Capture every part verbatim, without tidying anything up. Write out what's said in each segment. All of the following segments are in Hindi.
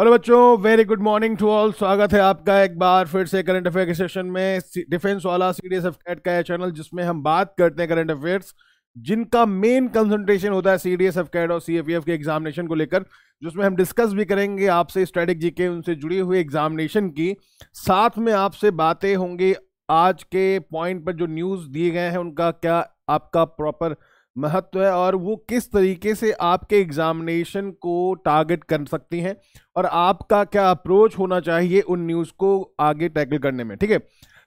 हेलो बच्चों, very good morning to all. स्वागत है आपका एक बार फिर से करंट अफेयर के सेशन में। डिफेंस वाला सीरीज एफ का चैनल जिसमें हम बात करते हैं करंट अफेयर्स जिनका मेन कंसंट्रेशन होता है सीडीएस एफ कैड और सीएपीएफ के एग्जामिनेशन को लेकर, जिसमें हम डिस्कस भी करेंगे आपसे स्ट्रेटेजी के उनसे जुड़ी हुई एग्जामिनेशन की। साथ में आपसे बातें होंगी आज के पॉइंट पर जो न्यूज़ दिए गए हैं उनका क्या आपका प्रॉपर महत्व है और वो किस तरीके से आपके एग्जामिनेशन को टारगेट कर सकती हैं और आपका क्या अप्रोच होना चाहिए उन न्यूज़ को आगे टैकल करने में। ठीक है,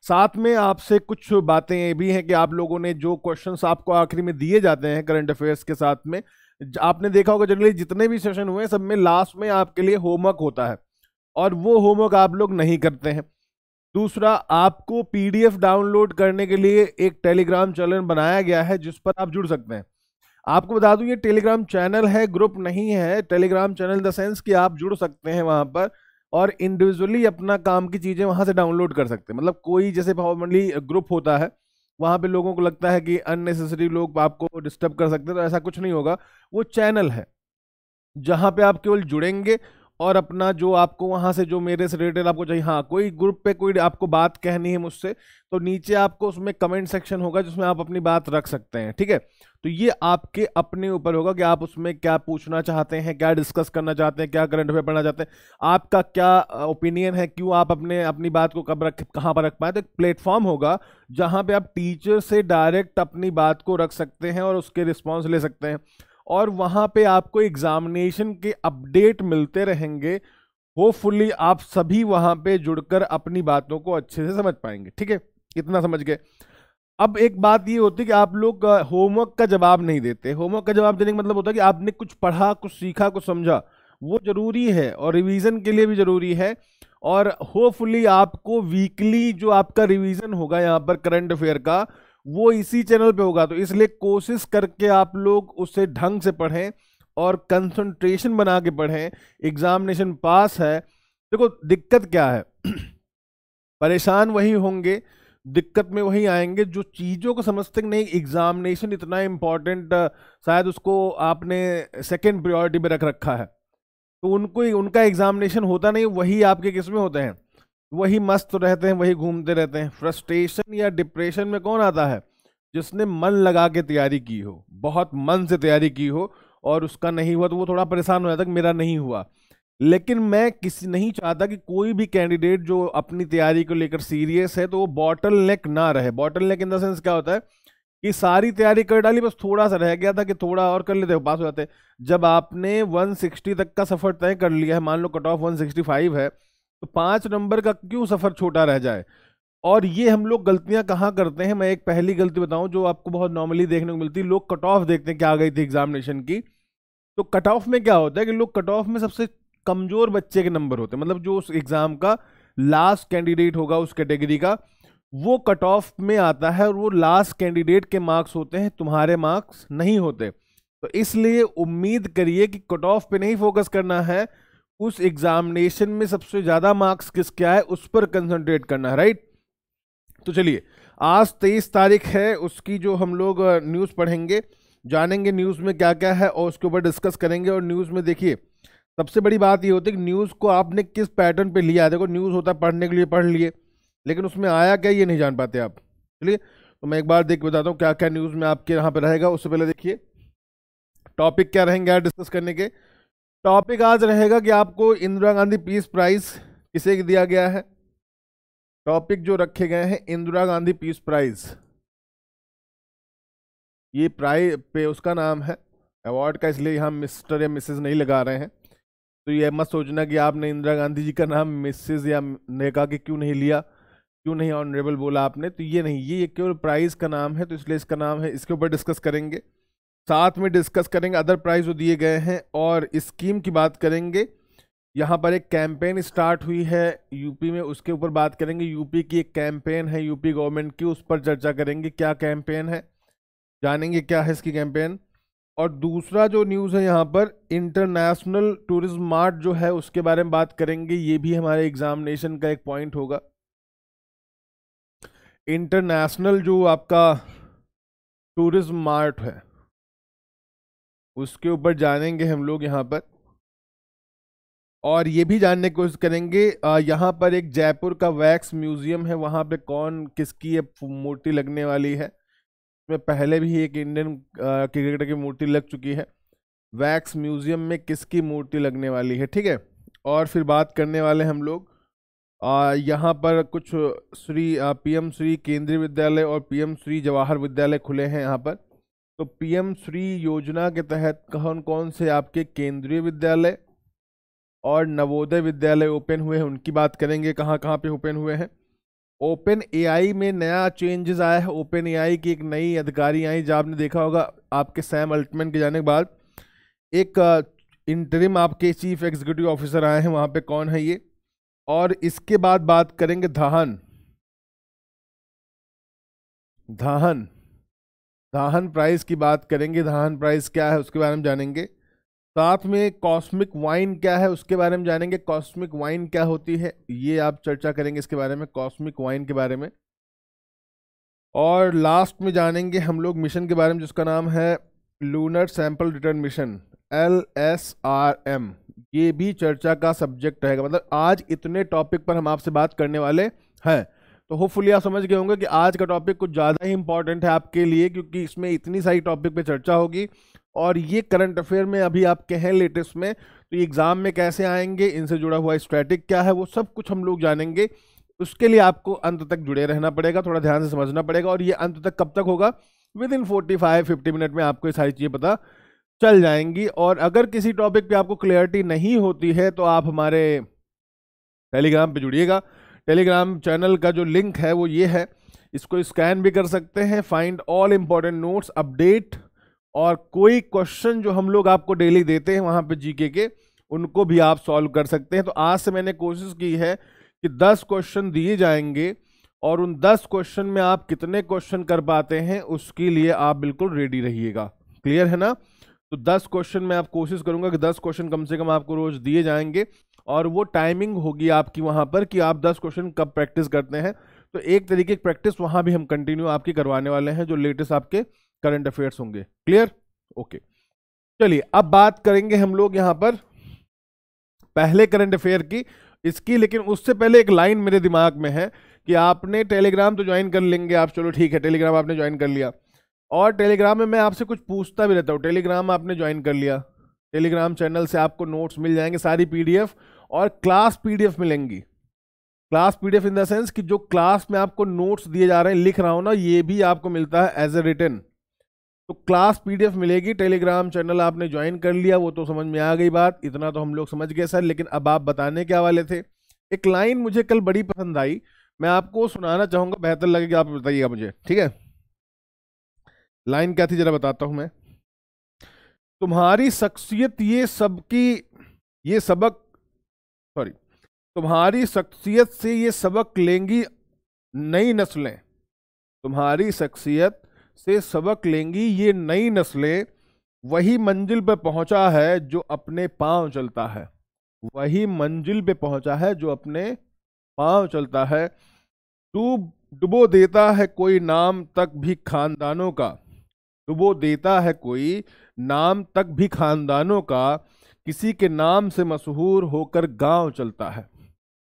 साथ में आपसे कुछ बातें ये भी हैं कि आप लोगों ने जो क्वेश्चंस आपको आखिरी में दिए जाते हैं करंट अफेयर्स के साथ में, आपने देखा होगा जनरली जितने भी सेशन हुए सब में लास्ट में आपके लिए होमवर्क होता है और वो होमवर्क आप लोग नहीं करते हैं। दूसरा, आपको पीडीएफ डाउनलोड करने के लिए एक टेलीग्राम चैनल बनाया गया है जिस पर आप जुड़ सकते हैं। आपको बता दूं ये टेलीग्राम चैनल है, ग्रुप नहीं है, टेलीग्राम चैनल द सेंस कि आप जुड़ सकते हैं वहाँ पर और इंडिविजुअली अपना काम की चीज़ें वहाँ से डाउनलोड कर सकते हैं। मतलब कोई जैसे फॉर्मली ग्रुप होता है वहाँ पे लोगों को लगता है कि अननेसेसरी लोग आपको डिस्टर्ब कर सकते हैं, तो ऐसा कुछ नहीं होगा। वो चैनल है जहाँ पे आप केवल जुड़ेंगे और अपना जो आपको वहाँ से जो मेरे से रिलेटेड आपको चाहिए, हाँ कोई ग्रुप पे कोई आपको बात कहनी है मुझसे तो नीचे आपको उसमें कमेंट सेक्शन होगा जिसमें आप अपनी बात रख सकते हैं। ठीक है, तो ये आपके अपने ऊपर होगा कि आप उसमें क्या पूछना चाहते हैं, क्या डिस्कस करना चाहते हैं, क्या करंट अफेयर पढ़ना चाहते हैं, आपका क्या ओपिनियन है, क्यों आप अपने अपनी बात को कब रख कहाँ पर रख पाए। तो एक प्लेटफॉर्म होगा जहाँ पर आप टीचर से डायरेक्ट अपनी बात को रख सकते हैं और उसके रिस्पॉन्स ले सकते हैं और वहाँ पे आपको एग्जामिनेशन के अपडेट मिलते रहेंगे। होपफुली आप सभी वहाँ पे जुड़कर अपनी बातों को अच्छे से समझ पाएंगे। ठीक है, इतना समझ गए। अब एक बात ये होती है कि आप लोग होमवर्क का जवाब नहीं देते। होमवर्क का जवाब देने का मतलब होता है कि आपने कुछ पढ़ा, कुछ सीखा, कुछ समझा, वो ज़रूरी है और रिवीजन के लिए भी ज़रूरी है। और होपफुली आपको वीकली जो आपका रिवीजन होगा यहाँ पर करंट अफेयर का वो इसी चैनल पे होगा, तो इसलिए कोशिश करके आप लोग उसे ढंग से पढ़ें और कंसंट्रेशन बना के पढ़ें। एग्जामिनेशन पास है, देखो दिक्कत क्या है, परेशान वही होंगे, दिक्कत में वही आएंगे जो चीज़ों को समझते नहीं। एग्जामिनेशन इतना इम्पॉर्टेंट शायद उसको आपने सेकेंड प्रायोरिटी पे रख रखा है तो उनको उनका एग्जामिनेशन होता नहीं, वही आपके किस में होते हैं, वही मस्त रहते हैं, वही घूमते रहते हैं। फ्रस्ट्रेशन या डिप्रेशन में कौन आता है? जिसने मन लगा के तैयारी की हो, बहुत मन से तैयारी की हो और उसका नहीं हुआ तो वो थोड़ा परेशान हो जाता है, मेरा नहीं हुआ। लेकिन मैं किसी नहीं चाहता कि कोई भी कैंडिडेट जो अपनी तैयारी को लेकर सीरियस है तो वो बॉटल नेक ना रहे। Bottleneck in the sense क्या होता है कि सारी तैयारी कर डाली, बस थोड़ा सा रह गया था कि थोड़ा और कर लेते पास हो जाते। जब आपने एक सौ साठ तक का सफ़र तय कर लिया है, मान लो कट ऑफ एक सौ पैंसठ है, तो पाँच नंबर का क्यों सफ़र छोटा रह जाए। और ये हम लोग गलतियां कहाँ करते हैं, मैं एक पहली गलती बताऊं जो आपको बहुत नॉर्मली देखने को मिलती है। लोग कट ऑफ देखते हैं क्या आ गई थी एग्जामिनेशन की, तो कट ऑफ में क्या होता है कि लोग कट ऑफ में सबसे कमज़ोर बच्चे के नंबर होते हैं, मतलब जो उस एग्ज़ाम का लास्ट कैंडिडेट होगा उस कैटेगरी का वो कट ऑफ में आता है और वो लास्ट कैंडिडेट के मार्क्स होते हैं, तुम्हारे मार्क्स नहीं होते। तो इसलिए उम्मीद करिए कि कट ऑफ पर नहीं फोकस करना है, उस एग्जामिनेशन में सबसे ज़्यादा मार्क्स किसके आए उस पर कंसंट्रेट करना है। राइट, तो चलिए आज तेईस तारीख है, उसकी जो हम लोग न्यूज़ पढ़ेंगे, जानेंगे न्यूज़ में क्या क्या है और उसके ऊपर डिस्कस करेंगे। और न्यूज़ में देखिए सबसे बड़ी बात ये होती है कि न्यूज़ को आपने किस पैटर्न पे लिया। देखो न्यूज़ होता है पढ़ने के लिए पढ़ लिए, लेकिन उसमें आया क्या ये नहीं जान पाते आप। चलिए तो मैं एक बार देख बताता हूँ क्या क्या न्यूज़ में आपके यहाँ पर रहेगा। उससे पहले देखिए टॉपिक क्या रहेंगे आज डिस्कस करने के। टॉपिक आज रहेगा कि आपको इंदिरा गांधी पीस प्राइज़ किसे दिया गया है। टॉपिक जो रखे गए हैं इंदिरा गांधी पीस प्राइज़, ये प्राइज पे उसका नाम है अवार्ड का, इसलिए यहाँ मिस्टर या मिसेस नहीं लगा रहे हैं। तो ये मत सोचना कि आपने इंदिरा गांधी जी का नाम मिसेस या ने कहा कि क्यों नहीं लिया, क्यों नहीं ऑनरेबल बोला आपने, तो ये नहीं, ये केवल प्राइज़ का नाम है तो इसलिए इसका नाम है। इसके ऊपर डिस्कस करेंगे, साथ में डिस्कस करेंगे अदर प्राइज जो दिए गए हैं और स्कीम की बात करेंगे। यहाँ पर एक कैंपेन स्टार्ट हुई है यूपी में, उसके ऊपर बात करेंगे। यूपी की एक कैंपेन है यूपी गवर्नमेंट की, उस पर चर्चा करेंगे क्या कैंपेन है, जानेंगे क्या है इसकी कैंपेन। और दूसरा जो न्यूज़ है यहाँ पर इंटरनेशनल टूरिज्म मार्ट जो है उसके बारे में बात करेंगे, ये भी हमारे एग्जामिनेशन का एक पॉइंट होगा। इंटरनेशनल जो आपका टूरिज्म मार्ट है उसके ऊपर जानेंगे हम लोग यहाँ पर। और ये भी जानने की कोशिश करेंगे, यहाँ पर एक जयपुर का वैक्स म्यूजियम है, वहाँ पे कौन किसकी मूर्ति लगने वाली है। इसमें पहले भी एक इंडियन क्रिकेटर की मूर्ति लग चुकी है। वैक्स म्यूजियम में किसकी मूर्ति लगने वाली है, ठीक है। और फिर बात करने वाले हम लोग यहाँ पर कुछ श्री पीएम श्री केंद्रीय विद्यालय और पीएम श्री जवाहर विद्यालय खुले हैं यहाँ पर। तो पीएम श्री योजना के तहत कौन कौन से आपके केंद्रीय विद्यालय और नवोदय विद्यालय ओपन हुए हैं उनकी बात करेंगे, कहाँ कहाँ पे ओपन हुए हैं। ओपन एआई में नया चेंजेस आया है। ओपन एआई की एक नई अधिकारी आई, जो आपने देखा होगा आपके सैम अल्टमैन के जाने के बाद एक इंटरिम आपके चीफ एग्जीक्यूटिव ऑफिसर आए हैं, वहाँ पे कौन है ये। और इसके बाद बात करेंगे धाहन धाहन धाहन प्राइज की बात करेंगे। धाहन प्राइज क्या है उसके बारे में जानेंगे। साथ में कॉस्मिक वाइन क्या है उसके बारे में जानेंगे। कॉस्मिक वाइन क्या होती है ये आप चर्चा करेंगे इसके बारे में, कॉस्मिक वाइन के बारे में। और लास्ट में जानेंगे हम लोग मिशन के बारे में जिसका नाम है lunar sample return mission, L S R M. ये भी चर्चा का सब्जेक्ट रहेगा। मतलब आज इतने टॉपिक पर हम आपसे बात करने वाले हैं। तो होपफुली आप समझ गए होंगे कि आज का टॉपिक कुछ ज़्यादा ही इंपॉर्टेंट है आपके लिए, क्योंकि इसमें इतनी सारी टॉपिक पे चर्चा होगी। और ये करंट अफेयर में अभी आपके हैं लेटेस्ट में, तो एग्ज़ाम में कैसे आएंगे, इनसे जुड़ा हुआ स्ट्रैटेजी क्या है, वो सब कुछ हम लोग जानेंगे। उसके लिए आपको अंत तक जुड़े रहना पड़ेगा, थोड़ा ध्यान से समझना पड़ेगा। और ये अंत तक कब तक होगा, within forty five fifty minute में आपको ये सारी चीज़ें पता चल जाएंगी। और अगर किसी टॉपिक पे आपको क्लियरिटी नहीं होती है तो आप हमारे टेलीग्राम पे जुड़िएगा। टेलीग्राम चैनल का जो लिंक है वो ये है, इसको स्कैन भी कर सकते हैं। Find all important notes, update और कोई क्वेश्चन जो हम लोग आपको डेली देते हैं वहाँ पे जीके के, उनको भी आप सॉल्व कर सकते हैं। तो आज से मैंने कोशिश की है कि दस क्वेश्चन दिए जाएंगे और उन दस क्वेश्चन में आप कितने क्वेश्चन कर पाते हैं उसके लिए आप बिल्कुल रेडी रहिएगा। क्लियर है ना। तो दस क्वेश्चन मैं आप कोशिश करूंगा कि दस क्वेश्चन कम से कम आपको रोज दिए जाएंगे। और वो टाइमिंग होगी आपकी वहां पर कि आप दस क्वेश्चन कब प्रैक्टिस करते हैं। तो एक तरीके की प्रैक्टिस वहां भी हम कंटिन्यू आपकी करवाने वाले हैं, जो लेटेस्ट आपके करंट अफेयर्स होंगे। Clear, okay. चलिए अब बात करेंगे हम लोग यहाँ पर पहले करंट अफेयर की इसकी। लेकिन उससे पहले एक लाइन मेरे दिमाग में है कि आपने टेलीग्राम तो ज्वाइन कर लेंगे आप, चलो ठीक है टेलीग्राम आपने ज्वाइन कर लिया। और टेलीग्राम में मैं आपसे कुछ पूछता भी रहता हूँ। टेलीग्राम आपने ज्वाइन कर लिया, टेलीग्राम चैनल से आपको नोट्स मिल जाएंगे, सारी पीडीएफ और क्लास पीडीएफ मिलेंगी। Class PDF in the sense कि जो क्लास में आपको नोट्स दिए जा रहे हैं, लिख रहा हूँ ना, ये भी आपको मिलता है एज ए रिटन। तो क्लास पीडीएफ मिलेगी। टेलीग्राम चैनल आपने ज्वाइन कर लिया, वो तो समझ में आ गई बात, इतना तो हम लोग समझ गए सर। लेकिन अब आप बताने के हवाले थे, एक लाइन मुझे कल बड़ी पसंद आई, मैं आपको सुनाना चाहूँगा, बेहतर लगेगा आप बताइएगा मुझे, ठीक है। लाइन क्या थी जरा बताता हूं मैं। तुम्हारी शख्सियत ये सबकी ये सबक सॉरी तुम्हारी शख्सियत से ये सबक लेंगी नई नस्लें। तुम्हारी शख्सियत से सबक लेंगी ये नई नस्लें, वही मंजिल पे पहुंचा है जो अपने पांव चलता है। वही मंजिल पे पहुंचा है जो अपने पांव चलता है। डूब डुबो देता है कोई नाम तक भी खानदानों का। डुबो देता है कोई नाम तक भी खानदानों का, किसी के नाम से मशहूर होकर गांव चलता है।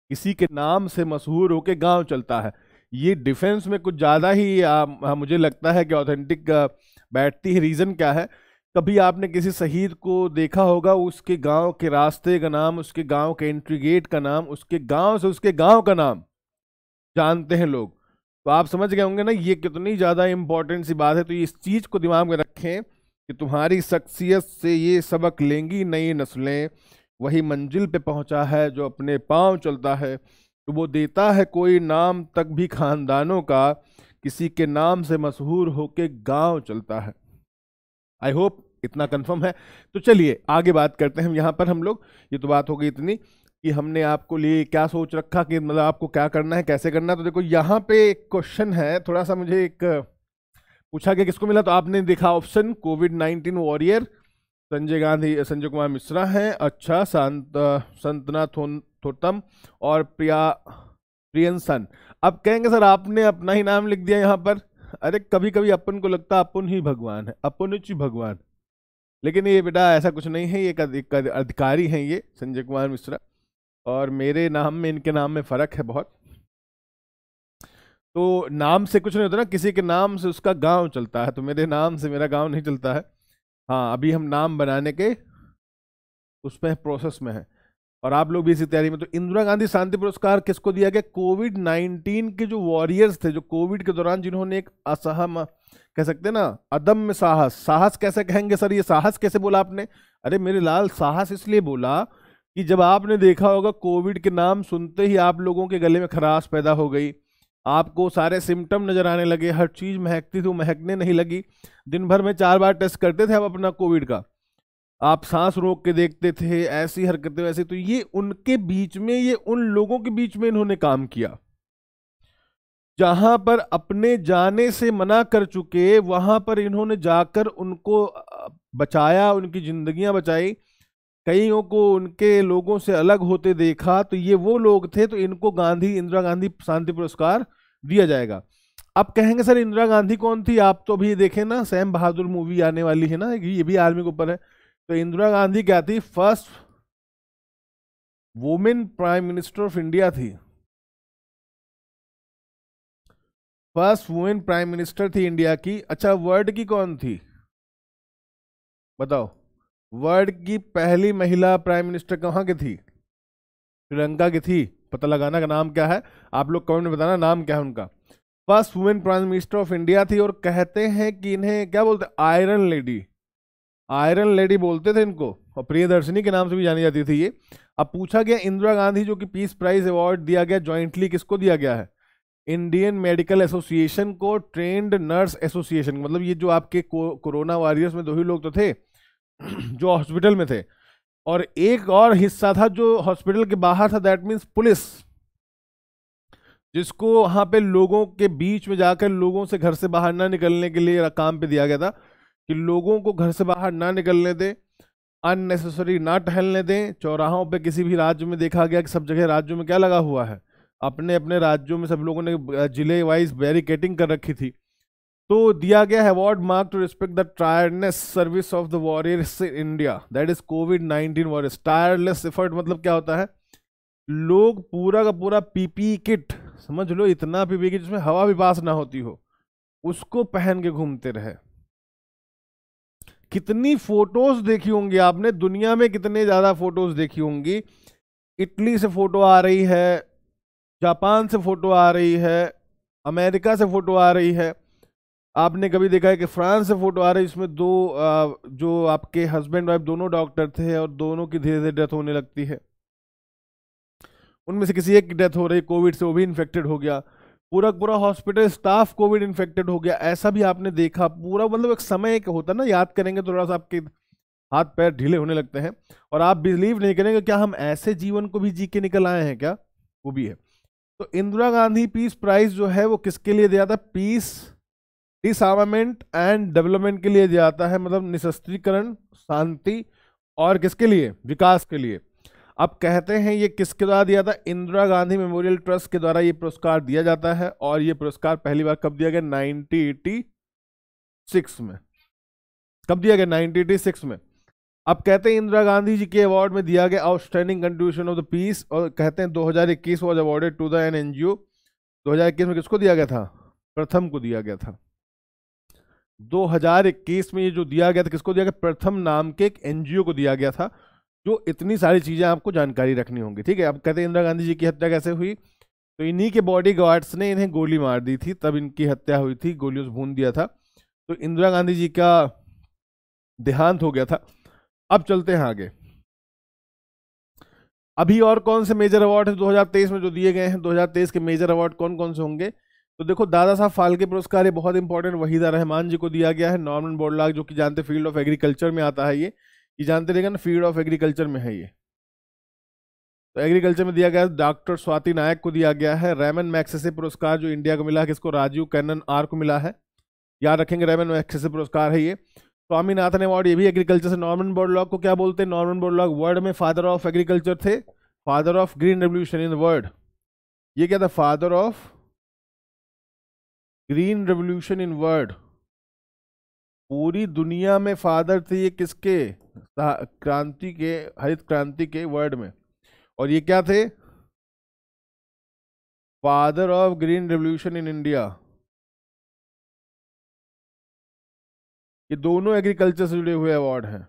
किसी के नाम से मशहूर होकर गांव चलता है। ये डिफेंस में कुछ ज़्यादा ही आ, आ, मुझे लगता है कि ऑथेंटिक बैठती है। रीज़न क्या है, कभी आपने किसी शहीद को देखा होगा, उसके गांव के रास्ते का नाम, उसके गांव के एंट्री गेट का नाम, उसके गांव से उसके गांव का नाम जानते हैं लोग। तो आप समझ गए होंगे ना ये कितनी ज़्यादा इम्पोर्टेंट सी बात है। तो इस चीज़ को दिमाग में रखें कि तुम्हारी शख्सियत से ये सबक लेंगी नई नस्लें, वही मंजिल पे पहुंचा है जो अपने पांव चलता है। तो वो देता है कोई नाम तक भी खानदानों का, किसी के नाम से मशहूर होके गांव चलता है। आई होप इतना कन्फर्म है। तो चलिए आगे बात करते हैं यहाँ पर हम लोग। ये तो बात हो गई इतनी कि हमने आपको लिए क्या सोच रखा कि मतलब आपको क्या करना है, कैसे करना है। तो देखो यहाँ पे एक क्वेश्चन है, थोड़ा सा मुझे एक पूछा गया किसको मिला, तो आपने देखा option COVID nineteen warrior Sanjay Gandhi Sanjay Kumar Mishra हैं। अच्छा, संत संतना थोतम और प्रिया प्रियंसन। अब कहेंगे सर आपने अपना ही नाम लिख दिया यहाँ पर। अरे कभी कभी अपन को लगता है अपन ही भगवान है, अपन ही भगवान। लेकिन ये बेटा ऐसा कुछ नहीं है, ये एक अधिकारी हैं ये संजय कुमार मिश्रा, और मेरे नाम में इनके नाम में फ़र्क है बहुत। तो नाम से कुछ नहीं होता ना, किसी के नाम से उसका गांव चलता है, तो मेरे नाम से मेरा गांव नहीं चलता है। हाँ, अभी हम नाम बनाने के उसमें प्रोसेस में है, और आप लोग भी इसी तैयारी में। तो इंदिरा गांधी शांति पुरस्कार किसको दिया गया? कोविड नाइन्टीन के जो वॉरियर्स थे, जो कोविड के दौरान जिन्होंने एक असहम कह सकते ना, अदम्य साहस। साहस कैसे कहेंगे सर, ये साहस कैसे बोला आपने? अरे मेरे लाल, साहस इसलिए बोला कि जब आपने देखा होगा कोविड के नाम सुनते ही आप लोगों के गले में खराश पैदा हो गई, आपको सारे सिम्टम नज़र आने लगे, हर चीज़ महकती थी वो महकने नहीं लगी। दिन भर में चार बार टेस्ट करते थे आप अपना कोविड का, आप सांस रोक के देखते थे, ऐसी हरकतें वैसे। तो ये उनके बीच में, ये उन लोगों के बीच में इन्होंने काम किया जहाँ पर अपने जाने से मना कर चुके, वहाँ पर इन्होंने जाकर उनको बचाया, उनकी ज़िंदगियाँ बचाई, कईयों को उनके लोगों से अलग होते देखा। तो ये वो लोग थे, तो इनको गांधी इंदिरा गांधी शांति पुरस्कार दिया जाएगा। अब कहेंगे सर इंदिरा गांधी कौन थी? आप तो भी देखें ना, सैम बहादुर मूवी आने वाली है ना, ये भी आर्मी के ऊपर है। तो इंदिरा गांधी क्या थी? First women prime minister of India थी, फर्स्ट वुमेन प्राइम मिनिस्टर थी इंडिया की। अच्छा, वर्ल्ड की कौन थी बताओ? वर्ल्ड की पहली महिला प्राइम मिनिस्टर कहाँ की थी? श्रीलंका की थी। पता लगाना का नाम क्या है, आप लोग कमेंट में बताना नाम क्या है उनका। First women prime minister of India थी, और कहते हैं कि इन्हें क्या बोलते, आयरन लेडी, आयरन लेडी बोलते थे इनको, और प्रियदर्शनी के नाम से भी जानी जाती थी ये। अब पूछा गया इंदिरा गांधी जो कि पीस प्राइज अवार्ड दिया गया ज्वाइंटली किसको दिया गया है? इंडियन मेडिकल एसोसिएशन को, ट्रेंड नर्स एसोसिएशन, मतलब ये जो आपके कोरोना वॉरियर्स में दो ही लोग तो थे जो हॉस्पिटल में थे, और एक और हिस्सा था जो हॉस्पिटल के बाहर था, दैट मीन्स पुलिस, जिसको वहाँ पे लोगों के बीच में जाकर लोगों से घर से बाहर ना निकलने के लिए काम पे दिया गया था कि लोगों को घर से बाहर ना निकलने दें, अननेसेसरी ना टहलने दें चौराहों पे। किसी भी राज्य में देखा गया कि सब जगह राज्यों में क्या लगा हुआ है, अपने अपने राज्यों में सब लोगों ने जिले वाइज बैरिकेटिंग कर रखी थी। तो दिया गया है award mark to respect the tiredness service of the warriors in India, that is COVID nineteen warriors. Tireless effort मतलब क्या होता है? लोग पूरा का पूरा पीपी किट, समझ लो इतना पीपी किट जिसमें हवा भी पास ना होती हो, उसको पहन के घूमते रहे। कितनी फोटोज देखी होंगी आपने दुनिया में, कितने ज़्यादा फोटोज देखी होंगी। इटली से फोटो आ रही है, जापान से फोटो आ रही है, अमेरिका से फोटो आ रही है। आपने कभी देखा है कि फ्रांस से फोटो आ रही है, इसमें दो जो आपके हस्बैंड वाइफ दोनों डॉक्टर थे और दोनों की धीरे धीरे डेथ होने लगती है। उनमें से किसी एक की डेथ हो रही कोविड से, वो भी इन्फेक्टेड हो गया, पूरा पूरा हॉस्पिटल स्टाफ कोविड इन्फेक्टेड हो गया। ऐसा भी आपने देखा पूरा, मतलब एक समय एक होता ना, याद करेंगे तो थोड़ा सा आपके हाथ पैर ढीले होने लगते हैं। और आप बिलीव नहीं करेंगे क्या हम ऐसे जीवन को भी जी के निकल आए हैं क्या, वो भी है। तो इंदिरा गांधी पीस प्राइज जो है वो किसके लिए दिया था? पीस, डिसआर्मामेंट एंड डेवलपमेंट के लिए दिया जाता है, मतलब निशस्त्रीकरण, शांति और किसके लिए? विकास के लिए। अब कहते हैं ये किसके द्वारा दिया था? इंदिरा गांधी मेमोरियल ट्रस्ट के द्वारा ये पुरस्कार दिया जाता है, और ये पुरस्कार पहली बार कब दिया गया? नाइनटीन एटी सिक्स में। कब दिया गया? नाइनटीन एटी सिक्स में। अब कहते हैं इंदिरा गांधी जी के अवार्ड में दिया गया outstanding contribution of the peace, और कहते हैं दो हज़ार इक्कीस was awarded to the N N G O. दो हज़ार इक्कीस में किसको दिया गया था? प्रथम को दिया गया था। दो हज़ार इक्कीस में ये जो दिया गया था किसको दिया गया? प्रथम नाम के एक एनजीओ को दिया गया था। जो इतनी सारी चीज़ें आपको जानकारी रखनी होंगी, ठीक है। अब कहते हैं इंदिरा गांधी जी की हत्या कैसे हुई? तो इन्हीं के बॉडीगार्ड्स ने इन्हें गोली मार दी थी, तब इनकी हत्या हुई थी, गोलियों से भून दिया था। तो इंदिरा गांधी जी का देहांत हो गया था। अब चलते हैं आगे। अभी और कौन से मेजर अवार्ड हैं दो हज़ार तेईस में जो दिए गए हैं? दो हज़ार तेईस के मेजर अवार्ड कौन कौन से होंगे? तो देखो, दादा साहब फाल्के पुरस्कार ये बहुत इंपॉर्टेंट वहीदा रहमान जी को दिया गया है। नॉर्मन बोरलाग, जो कि जानते फील्ड ऑफ एग्रीकल्चर में आता है, ये ये जानते रहेगा ना, फील्ड ऑफ एग्रीकल्चर में है ये, तो एग्रीकल्चर में दिया गया है। डॉक्टर स्वाति नायक को दिया गया है। रैमन मैक्सेसे पुरस्कार जो इंडिया को मिला है किसको? राजीव कैनन आर को मिला है, याद रखेंगे, रैमन मैक्सेसे पुरस्कार है ये। स्वामीनाथन अवार्ड, ये भी एग्रीकल्चर से। नॉर्मन बोरलॉग को क्या बोलते हैं? नॉर्मन बोरलॉग वर्ल्ड में फादर ऑफ एग्रीकल्चर थे, father of green revolution in world. ये क्या था? Father of green revolution in world. पूरी दुनिया में फादर थे ये किसके, क्रांति के, हरित क्रांति के वर्ड में, और ये क्या थे, father of green revolution in India. ये दोनों एग्रीकल्चर से जुड़े हुए अवार्ड हैं।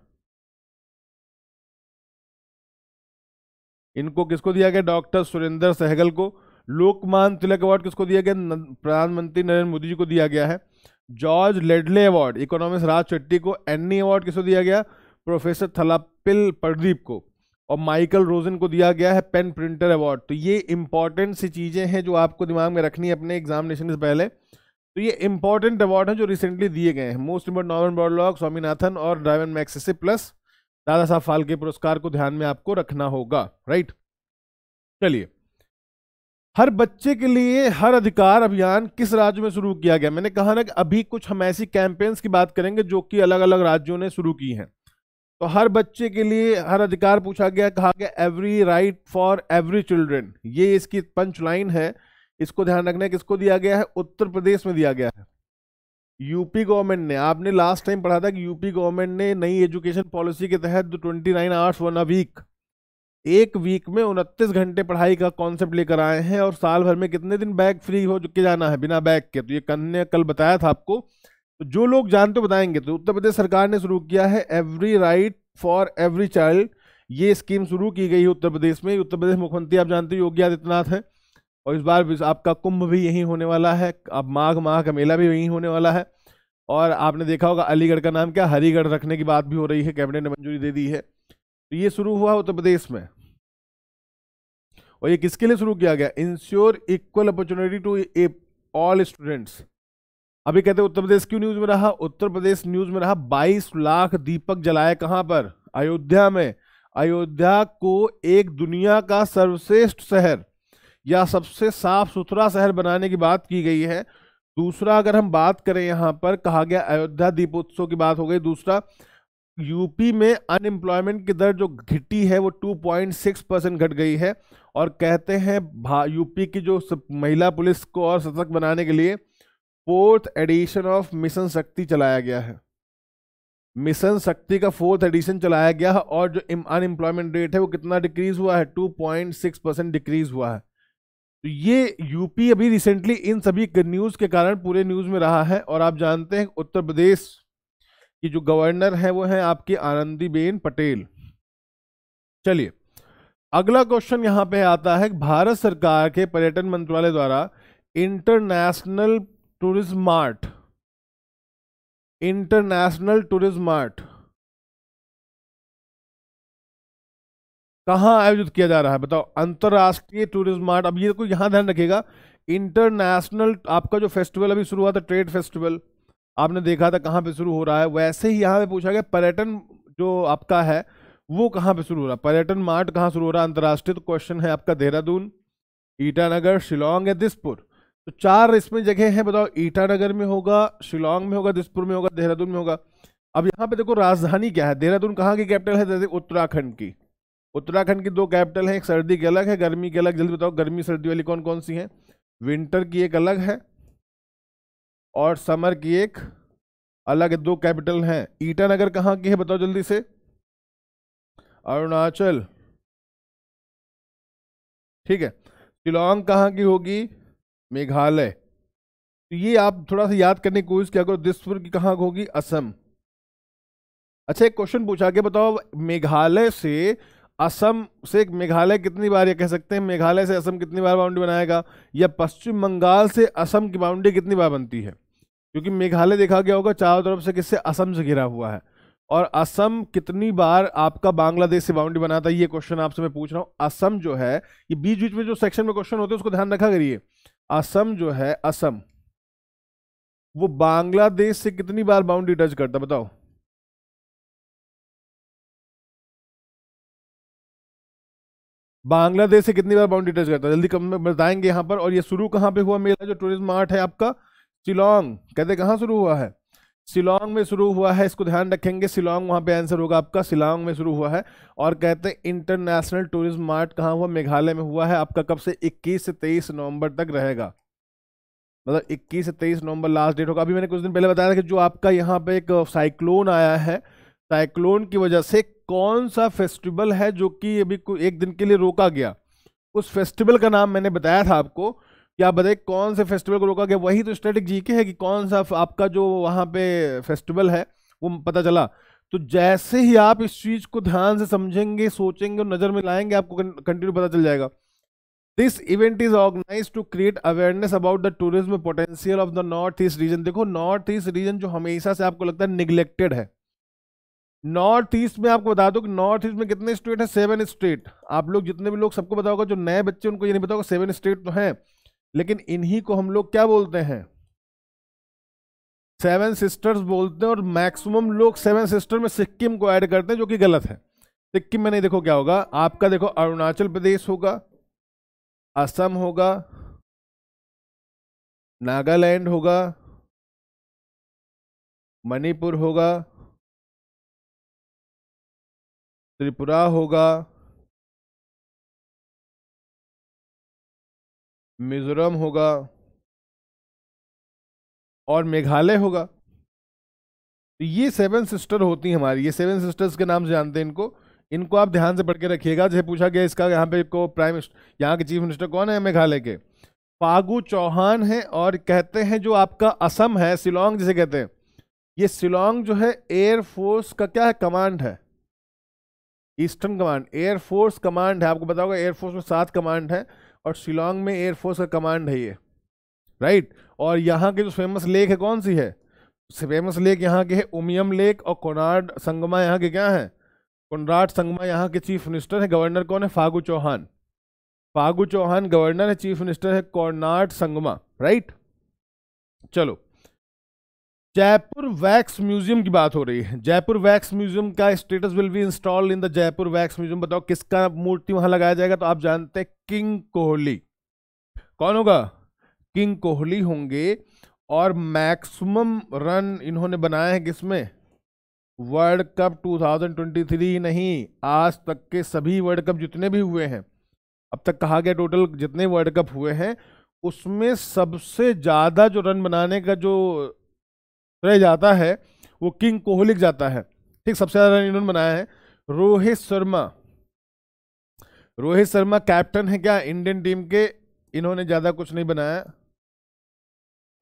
इनको किसको दिया गया, डॉक्टर सुरेंद्र सहगल को। लोकमान तिलक अवार्ड किसको दिया गया, प्रधानमंत्री नरेंद्र मोदी जी को दिया गया है। George Ledley award, economist Raj Shetty को। एन्नी अवार्ड किसको दिया गया, प्रोफेसर थलापिल प्रदीप को। और माइकल रोजन को दिया गया है पेन प्रिंटर अवार्ड। तो ये इंपॉर्टेंट सी चीज़ें हैं जो आपको दिमाग में रखनी है अपने एग्जामिनेशन से पहले। तो ये इंपॉर्टेंट अवार्ड हैं जो रिसेंटली दिए गए हैं। Most important Norman Borlaug, Swaminathan और रामन मैग्सेसे प्लस दादा साहब फाल्के पुरस्कार को ध्यान में आपको रखना होगा। राइट, चलिए, हर बच्चे के लिए हर अधिकार अभियान किस राज्य में शुरू किया गया। मैंने कहा ना कि अभी कुछ हम ऐसी कैंपेन्स की बात करेंगे जो कि अलग अलग राज्यों ने शुरू की हैं। तो हर बच्चे के लिए हर अधिकार पूछा गया, कहा गया every right for every children, ये इसकी पंच लाइन है, इसको ध्यान रखना है। किसको दिया गया है, उत्तर प्रदेश में दिया गया है। यूपी गवर्नमेंट ने, आपने लास्ट टाइम पढ़ा था कि यूपी गवर्नमेंट ने नई एजुकेशन पॉलिसी के तहत twenty nine hours one a week, एक वीक में उनतीस घंटे पढ़ाई का कॉन्सेप्ट लेकर आए हैं। और साल भर में कितने दिन बैग फ्री हो के जाना है, बिना बैग के। तो ये कन्या कल बताया था आपको, तो जो लोग जानते बताएंगे। तो उत्तर प्रदेश सरकार ने शुरू किया है every right for every child, ये स्कीम शुरू की गई है उत्तर प्रदेश में। उत्तर प्रदेश मुख्यमंत्री आप जानते हो योगी आदित्यनाथ है, और इस बार आपका कुंभ भी यहीं होने वाला है, अब माघ माह का मेला भी यहीं होने वाला है। और आपने देखा होगा अलीगढ़ का नाम क्या, हरिगढ़ रखने की बात भी हो रही है, कैबिनेट ने मंजूरी दे दी है। तो ये शुरू हुआ उत्तर प्रदेश में, और ये किसके लिए शुरू किया गया, ensure equal opportunity to all students. अभी कहते हैं उत्तर प्रदेश क्यों न्यूज में रहा, उत्तर प्रदेश न्यूज में रहा बाईस लाख दीपक जलाए, कहां पर, अयोध्या में। अयोध्या को एक दुनिया का सर्वश्रेष्ठ शहर या सबसे साफ सुथरा शहर बनाने की बात की गई है। दूसरा, अगर हम बात करें यहाँ पर, कहा गया अयोध्या दीपोत्सव की बात हो गई। दूसरा, यूपी में अनएम्प्लॉयमेंट की दर जो घटी है वो दो पॉइंट छह परसेंट घट गई है। और कहते हैं यूपी की जो महिला पुलिस को और सशक्त बनाने के लिए फोर्थ एडिशन ऑफ मिशन शक्ति चलाया गया है। मिशन शक्ति का फोर्थ एडिशन चलाया गया है। और जो अनएम्प्लॉयमेंट रेट है वो कितना डिक्रीज हुआ है, दो पॉइंट छह परसेंट डिक्रीज हुआ है। तो ये यूपी अभी रिसेंटली इन सभी न्यूज़ के कारण पूरे न्यूज़ में रहा है। और आप जानते हैं उत्तर प्रदेश कि जो गवर्नर है वो है आपकी आनंदीबेन पटेल। चलिए, अगला क्वेश्चन यहाँ पे आता है, भारत सरकार के पर्यटन मंत्रालय द्वारा international tourism mart, international tourism mart कहाँ आयोजित किया जा रहा है, बताओ, अंतर्राष्ट्रीय टूरिज्म मार्ट। अब ये कोई यहाँ ध्यान रखेगा, इंटरनेशनल आपका जो फेस्टिवल अभी शुरू हुआ था ट्रेड फेस्टिवल, आपने देखा था कहाँ पे शुरू हो रहा है, वैसे ही यहाँ पे पूछा गया पर्यटन जो आपका है वो कहाँ पे शुरू हो रहा है, पर्यटन मार्ट कहाँ शुरू हो रहा है अंतर्राष्ट्रीय। तो क्वेश्चन है आपका देहरादून, ईटानगर, शिलोंग या दिसपुर। तो चार इसमें जगह है, बताओ, ईटानगर में होगा, शिलोंग में होगा, दिसपुर में होगा, देहरादून में होगा। अब यहाँ पे देखो राजधानी क्या है, देहरादून कहाँ की कैपिटल है, जैसे उत्तराखंड की। उत्तराखंड की दो कैपिटल है, एक सर्दी की अलग है, गर्मी की अलग। जल्दी बताओ गर्मी सर्दी वाली कौन कौन सी है, विंटर की एक अलग है और समर की एक अलग, दो कैपिटल हैं। ईटानगर कहाँ की है बताओ जल्दी से, अरुणाचल, ठीक है। शिलोंग कहाँ की होगी, मेघालय। तो ये आप थोड़ा सा याद करने की कोशिश किया करो। दिसपुर की कहाँ होगी, असम। अच्छा, एक क्वेश्चन पूछा गया, बताओ मेघालय से असम से, मेघालय कितनी बार, ये कह सकते हैं मेघालय से असम कितनी बार बाउंड्री बनाएगा, या पश्चिम बंगाल से असम की बाउंड्री कितनी बार बनती है, क्योंकि मेघालय देखा गया होगा चारों तरफ से किससे, असम से घिरा हुआ है। और असम कितनी बार आपका बांग्लादेश से बाउंड्री बनाता है, ये क्वेश्चन आपसे मैं पूछ रहा हूँ। असम जो है, ये बीच बीच में जो सेक्शन में क्वेश्चन होते हैं उसको ध्यान रखा करिए। असम जो है, असम वो बांग्लादेश से कितनी बार बाउंड्री टच करता है, बताओ। बांग्लादेश से कितनी बार बाउंड्री टच करता है, जल्दी कम में बताएंगे यहाँ पर। और ये शुरू कहाँ पे हुआ मेला जो टूरिज्म मार्ट है आपका, शिलोंग। कहते कहाँ शुरू हुआ है, शिलोंग में शुरू हुआ है, इसको ध्यान रखेंगे, शिलोंग वहाँ पे आंसर होगा आपका, शिलोंग में शुरू हुआ है। और कहते हैं इंटरनेशनल टूरिज्म मार्ट कहाँ हुआ, मेघालय में हुआ है आपका, कब से, इक्कीस से तेईस नवम्बर तक रहेगा। मतलब इक्कीस से तेईस नवंबर लास्ट डेट होगा। अभी मैंने कुछ दिन पहले बताया था कि जो आपका यहाँ पे एक साइक्लोन आया है, साइक्लोन की वजह से कौन सा फेस्टिवल है जो कि अभी एक दिन के लिए रोका गया, उस फेस्टिवल का नाम मैंने बताया था आपको। क्या आप बताइए कौन से फेस्टिवल को रोका गया? वही तो स्टैटिक जीके है कि कौन सा आपका जो वहाँ पे फेस्टिवल है वो पता चला। तो जैसे ही आप इस चीज़ को ध्यान से समझेंगे, सोचेंगे और नज़र में लाएंगे, आपको कंटिन्यू पता चल जाएगा। This event is organise to create awareness about the tourism potential of the North East region. देखो नॉर्थ ईस्ट रीजन जो हमेशा से आपको लगता है निगलेक्टेड है, नॉर्थ ईस्ट में आपको बता दो कि नॉर्थ ईस्ट में कितने स्टेट हैं? Seven state. आप लोग जितने भी लोग सबको पता होगा, जो नए बच्चे उनको ये नहीं पता होगा सेवन स्टेट तो हैं, लेकिन इन्हीं को हम लोग क्या बोलते हैं? सेवन सिस्टर्स बोलते हैं। और मैक्सिमम लोग सेवन सिस्टर में सिक्किम को ऐड करते हैं, जो कि गलत है। सिक्किम में नहीं, देखो क्या होगा आपका, देखो अरुणाचल प्रदेश होगा, असम होगा, नागालैंड होगा, मणिपुर होगा, त्रिपुरा होगा, मिजोरम होगा और मेघालय होगा। तो ये सेवन सिस्टर होती हैं हमारी, ये सेवन सिस्टर्स के नाम से जानते हैं इनको। इनको आप ध्यान से पढ़ के रखिएगा। जैसे पूछा गया इसका यहाँ पे को प्राइम मिनिस्टर, यहाँ के चीफ मिनिस्टर कौन है? मेघालय के फागू चौहान हैं। और कहते हैं जो आपका असम है, शिलोंग जिसे कहते हैं, ये शिलोंग जो है एयरफोर्स का क्या है? कमांड है, ईस्टर्न कमांड, एयरफोर्स कमांड है। आपको पता होगा एयरफोर्स में सात कमांड है और शिलोंग में एयरफोर्स का कमांड है ये, राइट। और यहाँ के जो फेमस लेक है कौन सी है? फेमस लेक यहाँ के है उमियम लेक। और कोनार्ड संगमा यहाँ के क्या है? कोनराड संगमा यहाँ के चीफ मिनिस्टर है। गवर्नर कौन है? फागू चौहान। फागू चौहान गवर्नर है, चीफ मिनिस्टर है कोनराड संगमा, राइट। चलो जयपुर वैक्स म्यूजियम की बात हो रही है। जयपुर वैक्स म्यूजियम का status will be installed in the Jaipur wax museum. बताओ किसका मूर्ति वहां लगाया जाएगा? तो आप जानते हैं किंग कोहली। कौन होगा? किंग कोहली होंगे। और मैक्सिमम रन इन्होंने बनाए हैं किसमें? वर्ल्ड कप दो हज़ार तेईस नहीं, आज तक के सभी वर्ल्ड कप जितने भी हुए हैं, अब तक कहा गया टोटल जितने वर्ल्ड कप हुए हैं उसमें सबसे ज़्यादा जो रन बनाने का जो रह जाता है वो किंग कोहली जाता है, ठीक। सबसे ज़्यादा रन इन्होंने बनाया है। रोहित शर्मा, रोहित शर्मा कैप्टन है क्या इंडियन टीम के, इन्होंने ज़्यादा कुछ नहीं बनाया,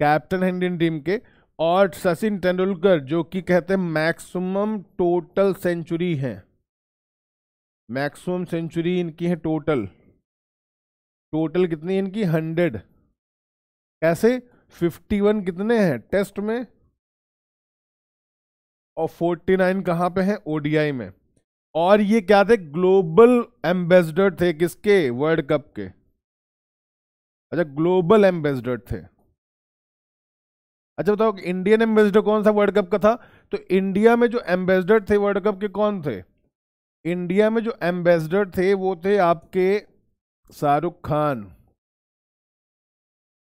कैप्टन है इंडियन टीम के। और सचिन तेंदुलकर जो कि कहते हैं मैक्सिमम टोटल सेंचुरी हैं, मैक्सिमम सेंचुरी इनकी है टोटल, टोटल कितनी इनकी? हंड्रेड। कैसे? फिफ्टी वन कितने हैं टेस्ट में और फोर्टी नाइन कहाँ पे हैं? ओडीआई में। और ये क्या थे? ग्लोबल एम्बेसडर थे किसके? वर्ल्ड कप के। अच्छा ग्लोबल एम्बेसडर थे। अच्छा बताओ इंडियन एम्बेसडर कौन सा वर्ल्ड कप का था? तो इंडिया में जो एम्बेसडर थे वर्ल्ड कप के कौन थे? इंडिया में जो एम्बेसडर थे वो थे आपके शाहरुख खान।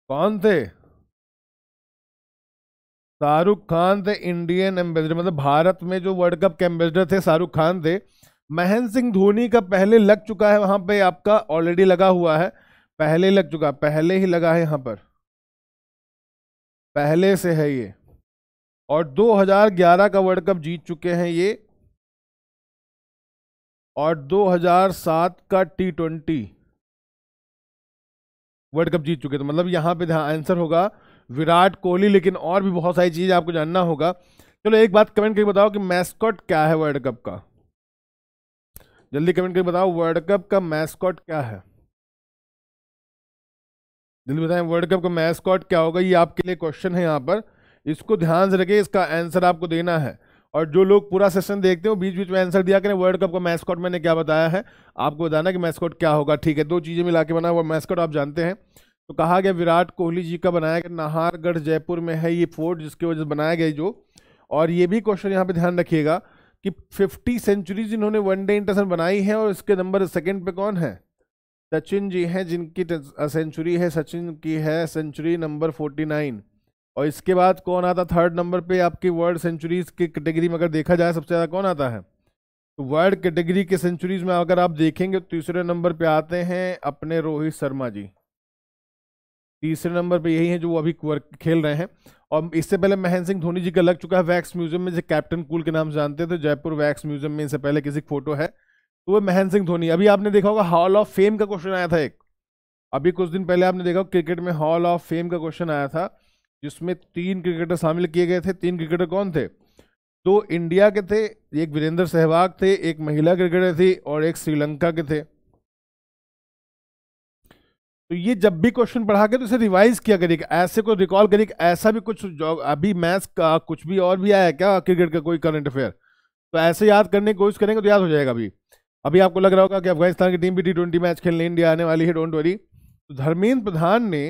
कौन थे? शाहरुख खान थे इंडियन एम्बेसडर, मतलब भारत में जो वर्ल्ड कप के एम्बेसडर थे शाहरुख खान थे। महेंद्र सिंह धोनी का पहले लग चुका है वहां पे, आपका ऑलरेडी लगा हुआ है, पहले लग चुका, पहले ही लगा है यहाँ पर, पहले से है ये। और दो हज़ार ग्यारह का वर्ल्ड कप जीत चुके हैं ये। और दो हज़ार सात का टी ट्वेंटी वर्ल्ड कप जीत चुके थे। मतलब यहाँ पे आंसर होगा विराट कोहली। लेकिन और भी बहुत सारी चीज़ आपको जानना होगा। चलो एक बात कमेंट करके बताओ कि मैस्कॉट क्या है वर्ल्ड कप का? जल्दी कमेंट करके बताओ वर्ल्ड कप का मैस्कॉट क्या है? जल्दी बताएं वर्ल्ड कप का मैस्कॉट क्या होगा? ये आपके लिए क्वेश्चन है यहाँ पर, इसको ध्यान से रखिए, इसका आंसर आपको देना है। और जो लोग पूरा सेशन देखते हो बीच बीच में आंसर दिया करें वर्ल्ड कप का मैस्कॉट मैंने क्या बताया है, आपको बताना कि मैस्कॉट क्या होगा, ठीक है। दो चीज़ें मिला के बना हुआ मैस्कॉट आप जानते हैं। तो कहा गया विराट कोहली जी का बनाया गया, नाहरगढ़ जयपुर में है ये फोर्ट जिसकी वजह से बनाया गया जो। और ये भी क्वेश्चन यहाँ पर ध्यान रखिएगा कि फिफ्टी सेंचुरीज इन्होंने वनडे इंटरनेशनल बनाई है और इसके नंबर सेकेंड पे कौन है? सचिन जी हैं जिनकी सेंचुरी है, सचिन की है सेंचुरी नंबर फोर्टी नाइन। और इसके बाद कौन आता थर्ड नंबर पे आपकी वर्ल्ड सेंचुरीज़ की कैटेगरी में? अगर देखा जाए सबसे ज़्यादा कौन आता है तो वर्ल्ड कैटेगरी के सेंचुरीज़ में अगर आप देखेंगे तो तीसरे नंबर पे आते हैं अपने रोहित शर्मा जी। तीसरे नंबर पे यही है जो अभी खेल रहे हैं। और इससे पहले महेंद्र सिंह धोनी जी का लग चुका है वैक्स म्यूजियम में, जिसे कैप्टन कूल के नाम से जानते थे। जयपुर वैक्स म्यूजियम में इनसे पहले किसी फोटो है, तो वो महेंद्र सिंह धोनी। अभी आपने देखा होगा हॉल ऑफ फेम का क्वेश्चन आया था एक, अभी कुछ दिन पहले आपने देखा क्रिकेट में हॉल ऑफ फेम का क्वेश्चन आया था, जिसमें तीन क्रिकेटर शामिल किए गए थे। तीन क्रिकेटर कौन थे? दो इंडिया के थे, एक वीरेंद्र सहवाग थे, एक महिला क्रिकेटर थी और एक श्रीलंका के थे। तो ये जब भी क्वेश्चन पढ़ा के तो इसे रिवाइज किया करिए, ऐसे को रिकॉल करिए। ऐसा भी कुछ जॉब अभी मैथ्स का कुछ भी और भी आया क्या, क्रिकेट का कोई करंट अफेयर, तो ऐसे याद करने की कोशिश करेंगे तो याद हो जाएगा। अभी अभी आपको लग रहा होगा कि अफगानिस्तान की टीम भी टी ट्वेंटी मैच खेलने इंडिया आने वाली है, डोंट वरी। तो धर्मेंद्र प्रधान ने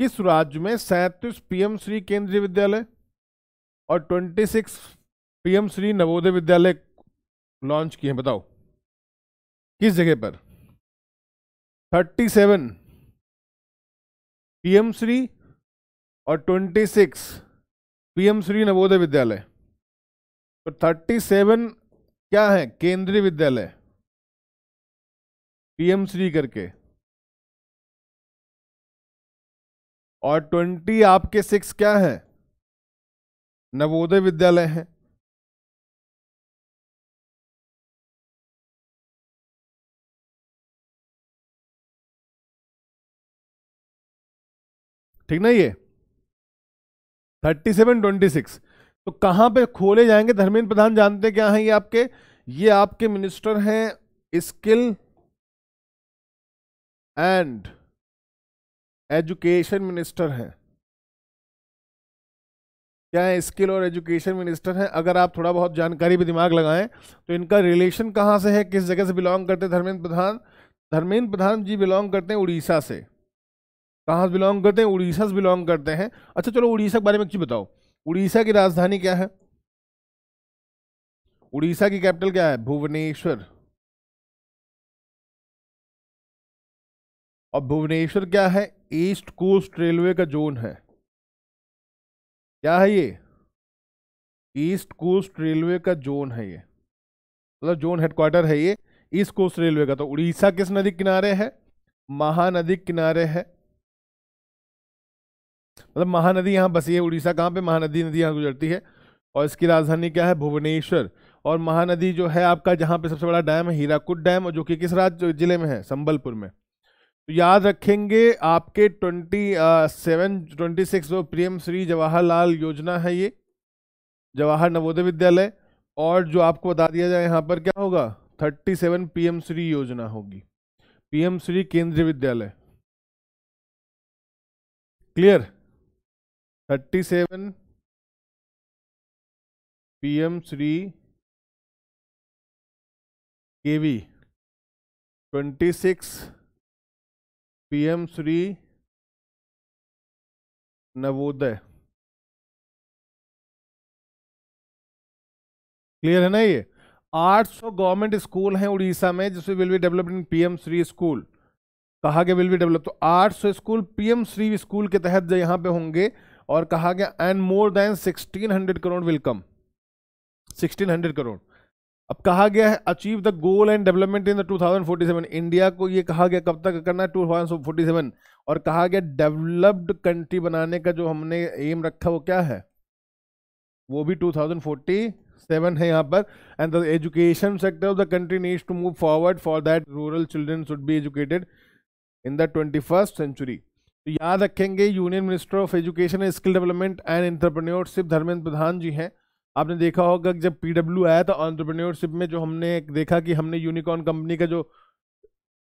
किस राज्य में सैंतीस पी एम श्री केंद्रीय विद्यालय और twenty six P M Shri Navodaya Vidyalaya launch किए हैं? बताओ किस जगह पर? थर्टी सेवन पीएम श्री और छब्बीस पीएम श्री नवोदय विद्यालय। तो सैंतीस क्या है? केंद्रीय विद्यालय पीएम श्री करके, और बीस आपके सिक्स क्या है? नवोदय विद्यालय है। ठीक ना? ये थर्टी सेवन, ट्वेंटी सिक्स तो कहाँ पे खोले जाएंगे? धर्मेंद्र प्रधान जानते क्या हैं ये आपके? ये आपके मिनिस्टर हैं स्किल एंड एजुकेशन मिनिस्टर हैं। क्या है? स्किल और एजुकेशन मिनिस्टर हैं। अगर आप थोड़ा बहुत जानकारी भी दिमाग लगाएं तो इनका रिलेशन कहाँ से है, किस जगह से बिलोंग करते हैं धर्मेंद्र प्रधान? धर्मेंद्र प्रधान जी बिलोंग करते हैं उड़ीसा से। कहाँ से बिलोंग करते हैं? उड़ीसा से बिलोंग करते हैं। अच्छा चलो उड़ीसा के बारे में एक चीज बताओ, उड़ीसा की राजधानी क्या है? उड़ीसा की कैपिटल क्या है? भुवनेश्वर। और भुवनेश्वर क्या है? ईस्ट कोस्ट रेलवे का जोन है। क्या है ये? ईस्ट कोस्ट रेलवे का जोन है ये, मतलब जोन हेडक्वार्टर है ये ईस्ट कोस्ट रेलवे का। तो उड़ीसा किस नदी किनारे है? महानदी किनारे है, मतलब महानदी यहाँ बसी है। उड़ीसा कहाँ पे? महानदी नदी यहाँ गुजरती है और इसकी राजधानी क्या है? भुवनेश्वर। और महानदी जो है आपका, जहाँ पे सबसे बड़ा डैम है हीराकुद डैम, और जो कि किस राज्य जिले में है? संबलपुर में। तो याद रखेंगे आपके ट्वेंटी सेवन ट्वेंटी सिक्स जो प्रियम श्री जवाहरलाल योजना है, ये जवाहर नवोदय विद्यालय, और जो आपको बता दिया जाए यहाँ पर क्या होगा? Thirty seven P M Shri योजना होगी, P M Shri Kendriya Vidyalaya. Clear? Thirty seven P M Shri KV, twenty six P M Shri Navodaya. Clear है ना? ये आठ सौ गवर्नमेंट स्कूल हैं उड़ीसा में, जिसमें will be developed in P M Shri school कहा गया, विल बी डेवलप। तो आठ सौ school P M Shri school के तहत जो यहाँ पे होंगे, और कहा गया एंड मोर देन सोलह सौ करोड़ वेलकम, सोलह सौ करोड़। अब कहा गया है achieve the goal and development in the two thousand forty seven. India को ये कहा गया कब तक करना है? Two thousand forty seven. और कहा गया डेवलप्ड कंट्री बनाने का जो हमने एम रखा वो क्या है? वो भी टू थाउजेंड फोर्टी सेवन है यहाँ पर। And the education sector of the country needs to move forward, for that rural children should be educated in the twenty first century. तो याद रखेंगे union minister of education skill development and entrepreneurship Dharmendra Pradhan ji हैं। आपने देखा होगा कि जब पीडब्ल्यू आया था एंटरप्रेन्योरशिप में, जो हमने देखा कि हमने यूनिकॉर्न कंपनी का जो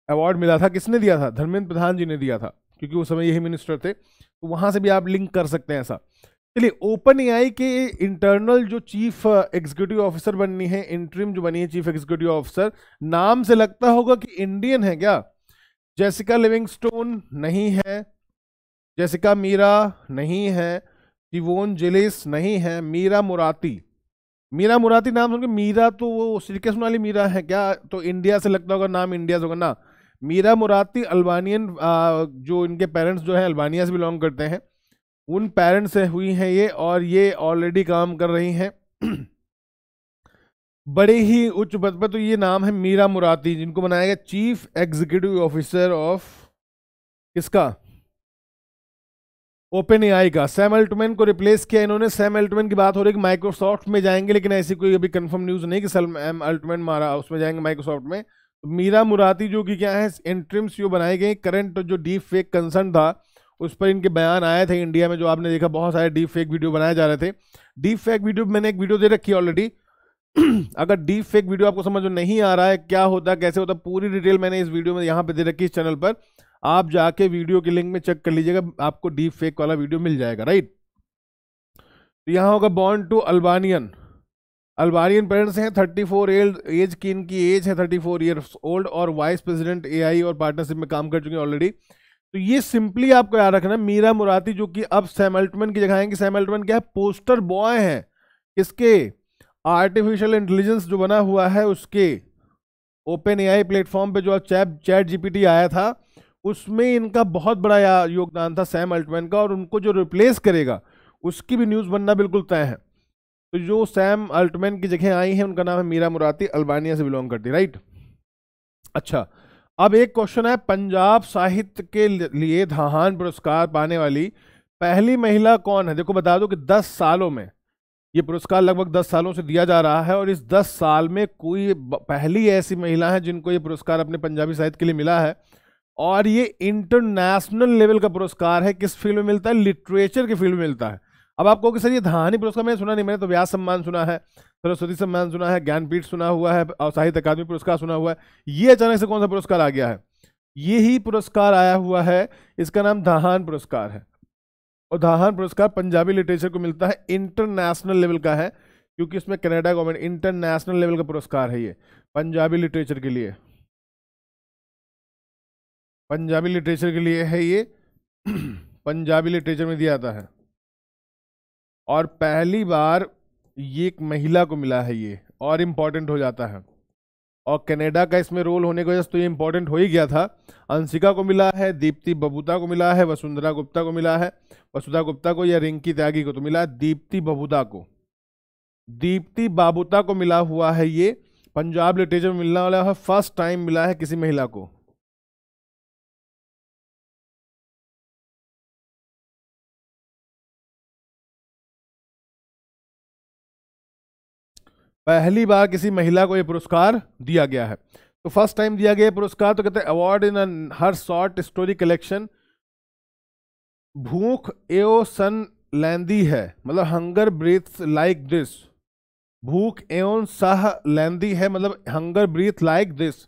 अवार्ड मिला था, किसने दिया था? धर्मेंद्र प्रधान जी ने दिया था, क्योंकि उस समय यही मिनिस्टर थे। तो वहाँ से भी आप लिंक कर सकते हैं ऐसा। चलिए, ओपन ए आई के इंटरनल जो चीफ एग्जीक्यूटिव ऑफिसर बननी है, इंटरिम जो बनी है चीफ एग्जीक्यूटिव ऑफिसर, नाम से लगता होगा कि इंडियन है क्या? जेसिका लिविंगस्टोन नहीं है, जेसिका मीरा नहीं है, टिवोन जेलिस नहीं है, मीरा मुराती। मीरा मुराती नाम सुनकर, मीरा तो वो सिरकस वाली मीरा है क्या? तो इंडिया से लगता होगा, नाम इंडिया से होगा ना। मीरा मुराती अल्बानियन, जो इनके पेरेंट्स जो है अल्बानिया से बिलोंग करते हैं, उन पेरेंट्स से हुई हैं ये, और ये ऑलरेडी काम कर रही हैं बड़े ही उच्च पद पर। तो ये नाम है मीरा मुराती, जिनको बनाया गया चीफ एग्जीक्यूटिव ऑफिसर ऑफ किसका? ओपन एआई का सैम अल्टमैन को रिप्लेस किया इन्होंने। सैम अल्टमैन की बात हो रही है कि माइक्रोसॉफ्ट में जाएंगे, लेकिन ऐसी कोई अभी कंफर्म न्यूज़ नहीं कि सैम अल्टमैन मारा उसमें जाएंगे माइक्रोसॉफ्ट में। तो मीरा मुराती जो कि क्या है इंट्रिम सीईओ बनाई गई। करंट जो डीप फेक कंसर्न था उस पर इनके बयान आए थे। इंडिया में जो आपने देखा बहुत सारे डीप फेक वीडियो बनाए जा रहे थे। डीप फेक वीडियो मैंने एक वीडियो दे रखी है ऑलरेडी। अगर डीप फेक वीडियो आपको समझ में नहीं आ रहा है क्या होता कैसे होता, पूरी डिटेल मैंने इस वीडियो में यहाँ पे दे रखी इस चैनल पर। आप जाके वीडियो के लिंक में चेक कर लीजिएगा, आपको डीप फेक वाला वीडियो मिल जाएगा। राइट, तो यहाँ होगा born to Albanian, Albanian parents हैं। थर्टी फोर एज की इनकी एज है, थर्टी फोर ईयर्स ओल्ड, और वाइस प्रेसिडेंट एआई और पार्टनरशिप में काम कर चुके हैं ऑलरेडी। तो ये सिंपली आपको याद रखना। मीरा मुराती जो कि अब सैम अल्टमैन की जगह आएंगे। सैम अल्टमैन क्या है, पोस्टर बॉय हैं इसके, आर्टिफिशियल इंटेलिजेंस जो बना हुआ है उसके ओपन एआई प्लेटफॉर्म पे जो चैट चैट जीपीटी आया था उसमें इनका बहुत बड़ा योगदान था सैम अल्टमैन का, और उनको जो रिप्लेस करेगा उसकी भी न्यूज़ बनना बिल्कुल तय है। तो जो सैम अल्टमैन की जगह आई हैं उनका नाम है मीरा मुराती, अल्बानिया से बिलोंग करती। राइट, अच्छा अब एक क्वेश्चन है, पंजाब साहित्य के लिए धाहान पुरस्कार पाने वाली पहली महिला कौन है? देखो बता दो कि दस सालों में ये पुरस्कार लगभग दस सालों से दिया जा रहा है, और इस दस साल में कोई पहली ऐसी महिला है जिनको ये पुरस्कार अपने पंजाबी साहित्य के लिए मिला है, और ये इंटरनेशनल लेवल का पुरस्कार है। किस फील्ड में मिलता है? लिटरेचर के फील्ड में मिलता है। अब आपको कि सर ये धाहानी पुरस्कार मैंने सुना नहीं, मैंने तो व्यास सम्मान सुना है, सरस्वती सम्मान सुना है, ज्ञानपीठ सुना हुआ है, और साहित्य अकादमी पुरस्कार सुना हुआ है। ये अचानक से कौन सा पुरस्कार आ गया है? ये ही पुरस्कार आया हुआ है, इसका नाम धाहान पुरस्कार है, और धाहान पुरस्कार पंजाबी लिटरेचर को मिलता है। इंटरनेशनल लेवल का है क्योंकि इसमें कनाडा गवर्नमेंट, इंटरनेशनल लेवल का पुरस्कार है ये पंजाबी लिटरेचर के लिए, पंजाबी लिटरेचर के लिए है ये। पंजाबी लिटरेचर में दिया जाता है, और पहली बार ये एक महिला को मिला है ये, और इम्पॉर्टेंट हो जाता है। और कनाडा का इसमें रोल होने की वजह से तो ये इम्पॉर्टेंट हो ही गया था। अंशिका को मिला है, दीप्ति बबूता को मिला है, वसुंधरा गुप्ता को मिला है, वसुधा गुप्ता को या रिंकी त्यागी को तो मिला है, दीप्ति बबूता को, दीप्ति बाबूता को मिला हुआ है ये। पंजाब लिटरेचर में मिलने वाला है, फर्स्ट टाइम मिला है किसी महिला को। पहली बार किसी महिला को यह पुरस्कार दिया गया है, तो फर्स्ट टाइम दिया गया पुरस्कार। तो कहते हैं award in her short story collection, भूख एओ सन लैंदी है, मतलब हंगर ब्रीथ्स लाइक दिस, भूख एओन सह लैंदी है, मतलब हंगर ब्रीथ लाइक दिस।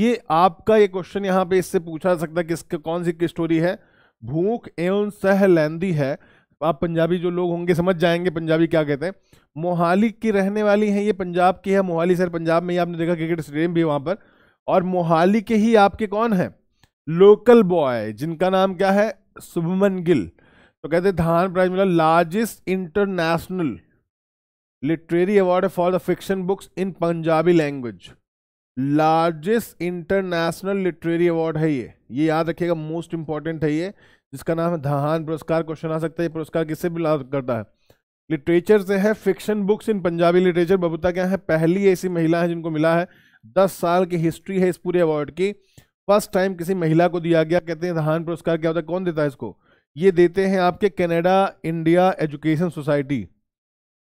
ये आपका ये क्वेश्चन यहाँ पे इससे पूछा जा सकता है कि इसके कौन सी की स्टोरी है, भूख एओन सह लैंदी है। आप पंजाबी जो लोग होंगे समझ जाएंगे पंजाबी क्या कहते हैं। मोहाली की रहने वाली हैं ये, पंजाब की है। मोहाली शहर पंजाब में ही आपने देखा क्रिकेट स्टेडियम भी है वहाँ पर, और मोहाली के ही आपके कौन है लोकल बॉय जिनका नाम क्या है शुभमन गिल। तो कहते हैं धान प्राइज मिला, largest international literary award for the fiction books in Punjabi language, largest international literary award है ये। ये याद रखिएगा, मोस्ट इंपॉर्टेंट है ये, जिसका नाम है धाहान पुरस्कार। क्वेश्चन आ सकता है ये पुरस्कार किससे बिलोंग करता है, लिटरेचर से है, fiction books in Punjabi literature. बबूता क्या है, पहली ऐसी महिला है जिनको मिला है। दस साल की हिस्ट्री है इस पूरे अवार्ड की, फर्स्ट टाइम किसी महिला को दिया गया। कहते हैं धाहान पुरस्कार क्या होता है, कौन देता है इसको? ये देते हैं आपके Canada India education society,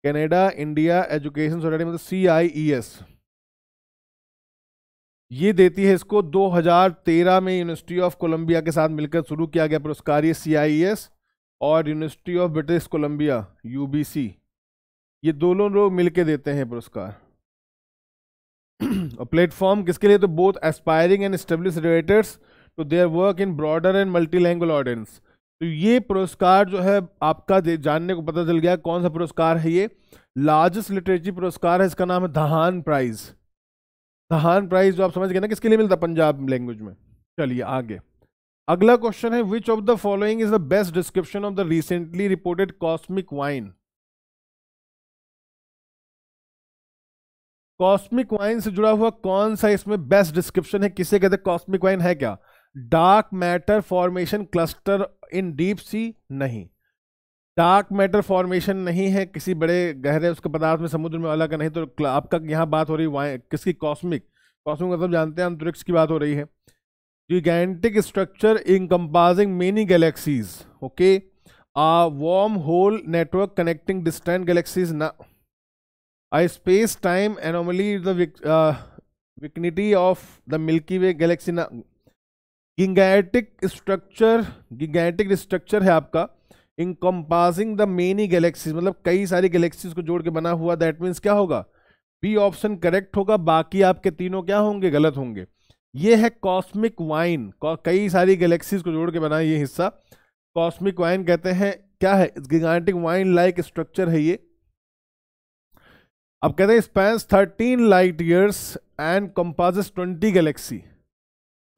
Canada India education society मतलब सी आई ई एस। ये देती है इसको दो हज़ार तेरह में यूनिवर्सिटी ऑफ कोलंबिया के साथ मिलकर शुरू किया गया पुरस्कार ये सीआईएस, और university of British Columbia UBC, ये दोनों लोग मिलके देते हैं पुरस्कार। और प्लेटफॉर्म किसके लिए, तो both aspiring and established writers to their work in broader and multilanguage audience. तो ये पुरस्कार जो है आपका जानने को पता चल गया कौन सा पुरस्कार है ये, लार्जेस्ट लिटरेचर पुरस्कार है, इसका नाम है धाहान प्राइज। धाहान प्राइज जो आप समझ गए ना किसके लिए मिलता है, पंजाब लैंग्वेज में। चलिए आगे, अगला क्वेश्चन है, which of the following is the best description of the recently reported cosmic vine. Cosmic vine से जुड़ा हुआ कौन सा इसमें बेस्ट डिस्क्रिप्शन है, किसे कहते हैं कॉस्मिक वाइन है क्या? Dark matter formation cluster in deep sea नहीं, डार्क मैटर फॉर्मेशन नहीं है किसी बड़े गहरे उसके पदार्थ में, समुद्र में वाला का नहीं। तो आपका यहाँ बात हो रही वाइन किसकी, कॉस्मिक, कॉस्मिक मतलब जानते हैं अंतरिक्ष की बात हो रही है। Gigantic structure encompassing many galaxies, okay. A wormhole network connecting distant galaxies. Now, a space-time anomaly, the uh, vicinity of the Milky Way galaxy. Now, gigantic structure, gigantic structure है आपका encompassing the many galaxies. मतलब कई सारी galaxies को जोड़ के बना हुआ. That means क्या होगा? B option correct होगा. बाकी आपके तीनों क्या होंगे? गलत होंगे. ये है cosmic wine. कई सारी galaxies को जोड़ के बना ये हिस्सा कॉस्मिक वाइन कहते हैं. क्या है? गिगांटिक वाइन लाइक स्ट्रक्चर है ये. अब कहते हैं spans thirteen light years and compasses twenty galaxy.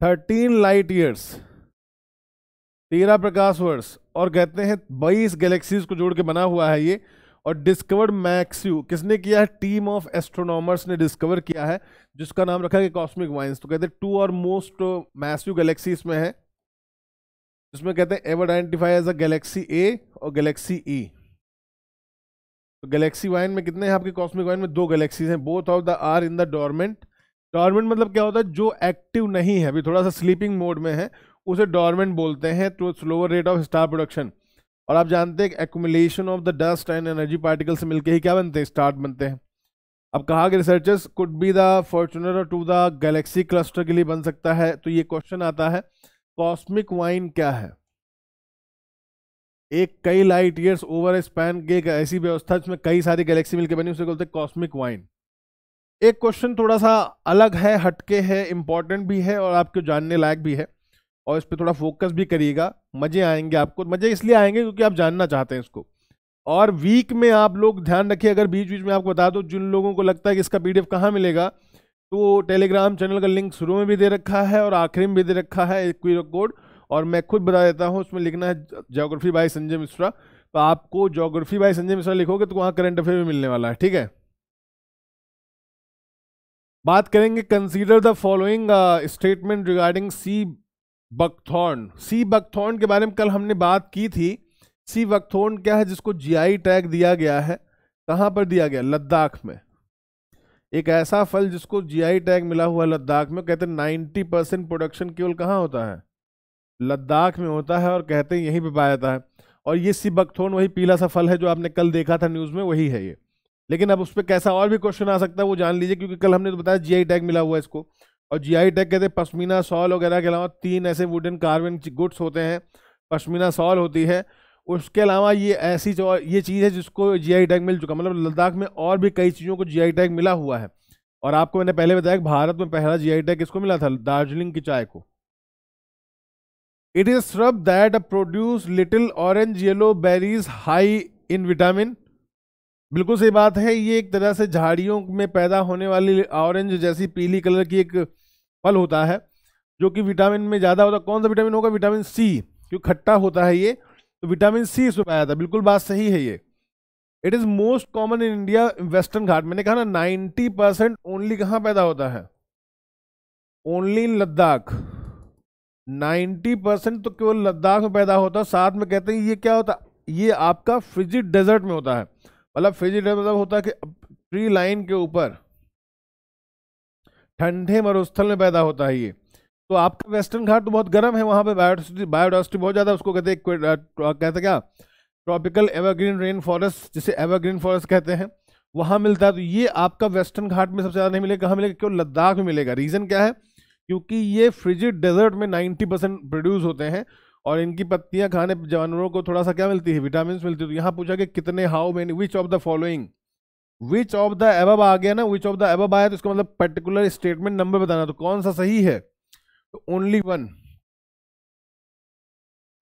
Thirteen light years तेरह प्रकाश वर्ष और कहते हैं बाईस गैलेक्सीज को जोड़ के बना हुआ है ये. और डिस्कवर्ड मैक्स्यू किसने किया है? टीम ऑफ एस्ट्रोनॉमर्स ने डिस्कवर किया है जिसका नाम रखा है कॉस्मिक वाइन्स. तो कहते हैं टू और मोस्ट मैसिव गैलेक्सी इसमें है जिसमें कहते हैं ever identify as a galaxy A और गैलेक्सी ई. तो गैलेक्सी वाइन में कितने हैं आपके? कॉस्मिक वाइन में दो गैलेक्सीज हैं. Both of the are in the dormant. Dormant मतलब क्या होता है? जो एक्टिव नहीं है, अभी थोड़ा सा स्लीपिंग मोड में है, उसे डॉर्मेंट बोलते हैं. तो slower rate of star production. और आप जानते हैं accumulation of the dust and energy particle से मिलकर ही क्या बनते हैं? स्टार बनते हैं. अब कहा कि researchers could be the Fortuner to the galaxy cluster के लिए बन सकता है. तो ये क्वेश्चन आता है कॉस्मिक वाइन क्या है? एक कई लाइट ईयर्स ओवर स्पैन की एक ऐसी व्यवस्था जिसमें कई सारी गैलेक्सी मिलकर बनी, उसे बोलते हैं कॉस्मिक वाइन. एक क्वेश्चन थोड़ा सा अलग है, हटके है, इंपॉर्टेंट भी है और आपको जानने लायक भी है. और इस पर थोड़ा फोकस भी करिएगा, मजे आएंगे आपको. मजे इसलिए आएंगे क्योंकि आप जानना चाहते हैं इसको. और वीक में आप लोग ध्यान रखिए. अगर बीच बीच में आपको बता दो, जिन लोगों को लगता है कि इसका पीडीएफ कहाँ मिलेगा, तो टेलीग्राम चैनल का लिंक शुरू में भी दे रखा है और आखिरी में भी दे रखा है एक क्यूआर कोड. और मैं खुद बता देता हूँ, उसमें लिखना है ज्योग्राफी बाय संजय मिश्रा. तो आपको ज्योग्राफी बाय संजय मिश्रा लिखोगे तो वहाँ करंट अफेयर भी मिलने वाला है. ठीक है, बात करेंगे. Consider the following statement regarding sea buckthorn. Sea buckthorn के बारे में कल हमने बात की थी. सी बकथॉर्न क्या है? जिसको जी आई टैग दिया गया है. कहाँ पर दिया गया? लद्दाख में. एक ऐसा फल जिसको जीआई टैग मिला हुआ लद्दाख में. कहते हैं नाइन्टी परसेंट प्रोडक्शन केवल कहाँ होता है? लद्दाख में होता है और कहते हैं यहीं पे पाया जाता है. और ये सी बकथोर्न वही पीला सा फल है जो आपने कल देखा था न्यूज़ में, वही है ये. लेकिन अब उस पर कैसा और भी क्वेश्चन आ सकता है वो जान लीजिए, क्योंकि कल हमने तो बताया जी आई टैग मिला हुआ है इसको. और जी आई टैग कहते हैं पश्मीना शॉल वगैरह के अलावा तीन ऐसे वुडन कार्विंग गुड्स होते हैं. पश्मीना शॉल होती है, उसके अलावा ये ऐसी जो ये चीज़ है जिसको जीआई टैग मिल चुका. मतलब लद्दाख में और भी कई चीज़ों को जीआई टैग मिला हुआ है. और आपको मैंने पहले बताया भारत में पहला जीआई टैग किसको मिला था? दार्जिलिंग की चाय को. It is shrub that produce little orange yellow berries high in vitamin. बिल्कुल सही बात है. ये एक तरह से झाड़ियों में पैदा होने वाली ऑरेंज जैसी पीली कलर की एक फल होता है जो कि विटामिन में ज़्यादा होता है. कौन सा विटामिन होगा? विटामिन सी, क्योंकि खट्टा होता है ये. तो विटामिन सी इसमें पाया था. बिल्कुल बात सही है ये. It is most common in India western घाट. मैंने कहा ना नाइन्टी परसेंट ओनली कहाँ पैदा होता है? Only in Ladakh. Ninety percent तो केवल लद्दाख में पैदा होता है. साथ में कहते हैं ये क्या होता है? ये आपका फ्रिजिड डेजर्ट में होता है. मतलब फ्रिजिड मतलब होता है कि ट्री लाइन के ऊपर ठंडे मरुस्थल में पैदा होता है ये. तो आपका वेस्टर्न घाट तो बहुत गर्म है, वहाँ पे बायोडाइवर्सिटी बायोडाइवर्सिटी बहुत ज़्यादा. उसको कहते हैं कहते क्या ट्रॉपिकल एवरग्रीन रेन फॉरेस्ट, जिसे एवरग्रीन फॉरेस्ट कहते हैं, वहाँ मिलता है. तो ये आपका वेस्टर्न घाट में सबसे ज़्यादा नहीं मिलेगा. कहाँ मिलेगा? केवल लद्दाख में मिलेगा. रीज़न क्या है? क्योंकि ये फ्रिजिड डेजर्ट में नाइन्टी परसेंट प्रोड्यूस होते हैं और इनकी पत्तियाँ खाने जानवरों को थोड़ा सा क्या मिलती है? विटामिन मिलती है. तो यहाँ पूछा कि कितने, how many, which of the following. Which of the above आ गया ना, विच ऑफ द एबब आया तो इसका मतलब पर्टिकुलर स्टेटमेंट नंबर बताना. तो कौन सा सही है? तो ओनली वन,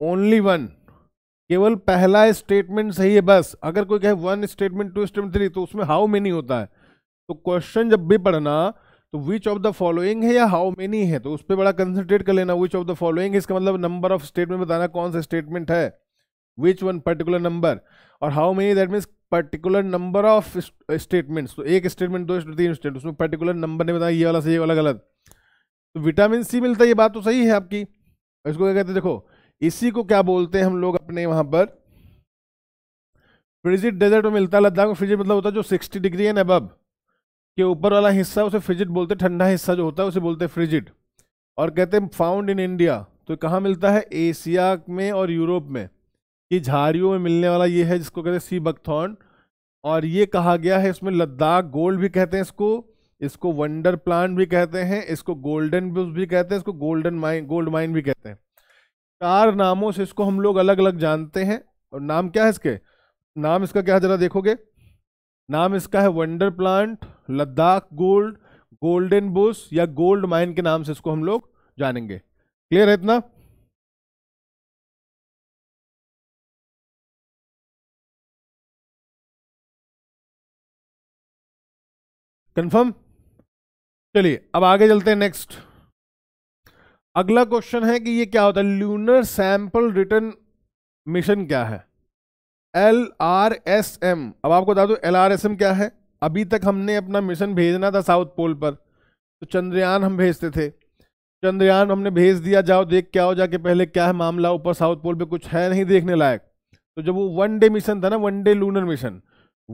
ओनली वन, केवल पहला स्टेटमेंट सही है बस. अगर कोई कहे one statement, two statement, three, तो उसमें हाउ मेनी होता है. तो क्वेश्चन जब भी पढ़ना तो विच ऑफ द फॉलोइंग है या हाउ मेनी है, तो उस पर बड़ा कंसंट्रेट कर लेना. विच ऑफ द फॉलोइंग इसका मतलब नंबर ऑफ स्टेटमेंट बताना, कौन सा स्टेटमेंट है, विच वन पर्टिकुलर नंबर. और how many that means particular number of statements. तो एक स्टेटमेंट, दो स्टेटमेंट, तीन स्टेटमेंट, उसमें पर्टिकुलर नंबर ने बताया ये वाला सही, ये वाला गलत. तो विटामिन सी मिलता है, ये बात तो सही है आपकी. इसको क्या कहते हैं? देखो इसी को क्या बोलते हैं हम लोग अपने वहां पर? फ्रिजिड डेजर्ट में मिलता है लद्दाख में. फ्रिजिड मतलब होता है जो सिक्सटी डिग्री एंड अबव के ऊपर वाला हिस्सा, उसे फ्रिजिड बोलते हैं. ठंडा हिस्सा जो होता है उसे बोलते हैं फ्रिजिड. और कहते हैं फाउंड इन इंडिया. तो कहाँ मिलता है? एशिया में और यूरोप में. ये झाड़ियों में मिलने वाला ये है जिसको कहते हैं सी बकथॉर्न, और ये कहा गया है इसमें लद्दाख गोल्ड भी कहते हैं इसको, इसको वंडर प्लांट भी कहते हैं, इसको गोल्डन बुश भी कहते हैं, इसको गोल्डन माइन गोल्ड माइन भी कहते हैं। चार नामों से इसको हम लोग अलग अलग जानते हैं। और नाम क्या है इसके, नाम इसका क्या है जरा देखोगे, नाम इसका है wonder plant, Ladakh gold, golden bush या गोल्ड माइन के नाम से इसको हम लोग जानेंगे। क्लियर है इतना? कंफर्म? चलिए अब आगे चलते हैं नेक्स्ट। अगला क्वेश्चन है कि ये क्या होता है, ल्यूनर सैंपल रिटर्न मिशन क्या है, एल आर एस एम। अब आपको बता दो एल आर एस एम क्या है। अभी तक हमने अपना मिशन भेजना था साउथ पोल पर, तो चंद्रयान हम भेजते थे, चंद्रयान हमने भेज दिया, जाओ देख क्या हो जाके पहले क्या है मामला ऊपर साउथ पोल पे, कुछ है नहीं देखने लायक। तो जब वो वन डे मिशन था ना, one day lunar mission,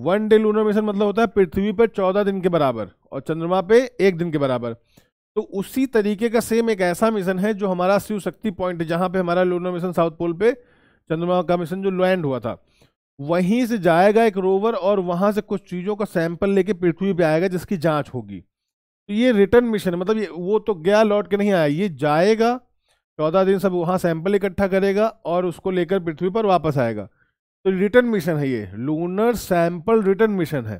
one day lunar mission मतलब होता है पृथ्वी पर चौदह दिन के बराबर और चंद्रमा पे एक दिन के बराबर। तो उसी तरीके का सेम एक ऐसा मिशन है जो हमारा शिवशक्ति पॉइंट, जहाँ पे हमारा लूनर मिशन साउथ पोल पे चंद्रमा का मिशन जो लैंड हुआ था, वहीं से जाएगा एक रोवर और वहाँ से कुछ चीज़ों का सैंपल लेके पृथ्वी पे आएगा जिसकी जाँच होगी। तो ये रिटर्न मिशन मतलब ये वो तो गया लौट के नहीं आया, ये जाएगा चौदह दिन सब वहाँ सैंपल इकट्ठा करेगा और उसको लेकर पृथ्वी पर वापस आएगा। तो रिटर्न मिशन है ये, लूनर सैंपल रिटर्न मिशन है।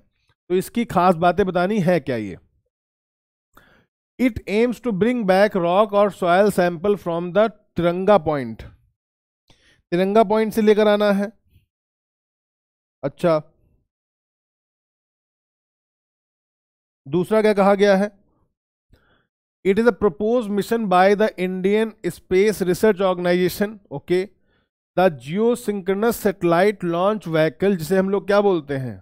तो इसकी खास बातें बतानी है क्या, ये it aims to bring back rock और soil sample from the Tiranga point, Tiranga point से लेकर आना है। अच्छा दूसरा क्या कहा गया है, it is a propose mission by the Indian space research organisation, okay, the geosynchronous satellite launch vehicle, जिसे हम लोग क्या बोलते हैं,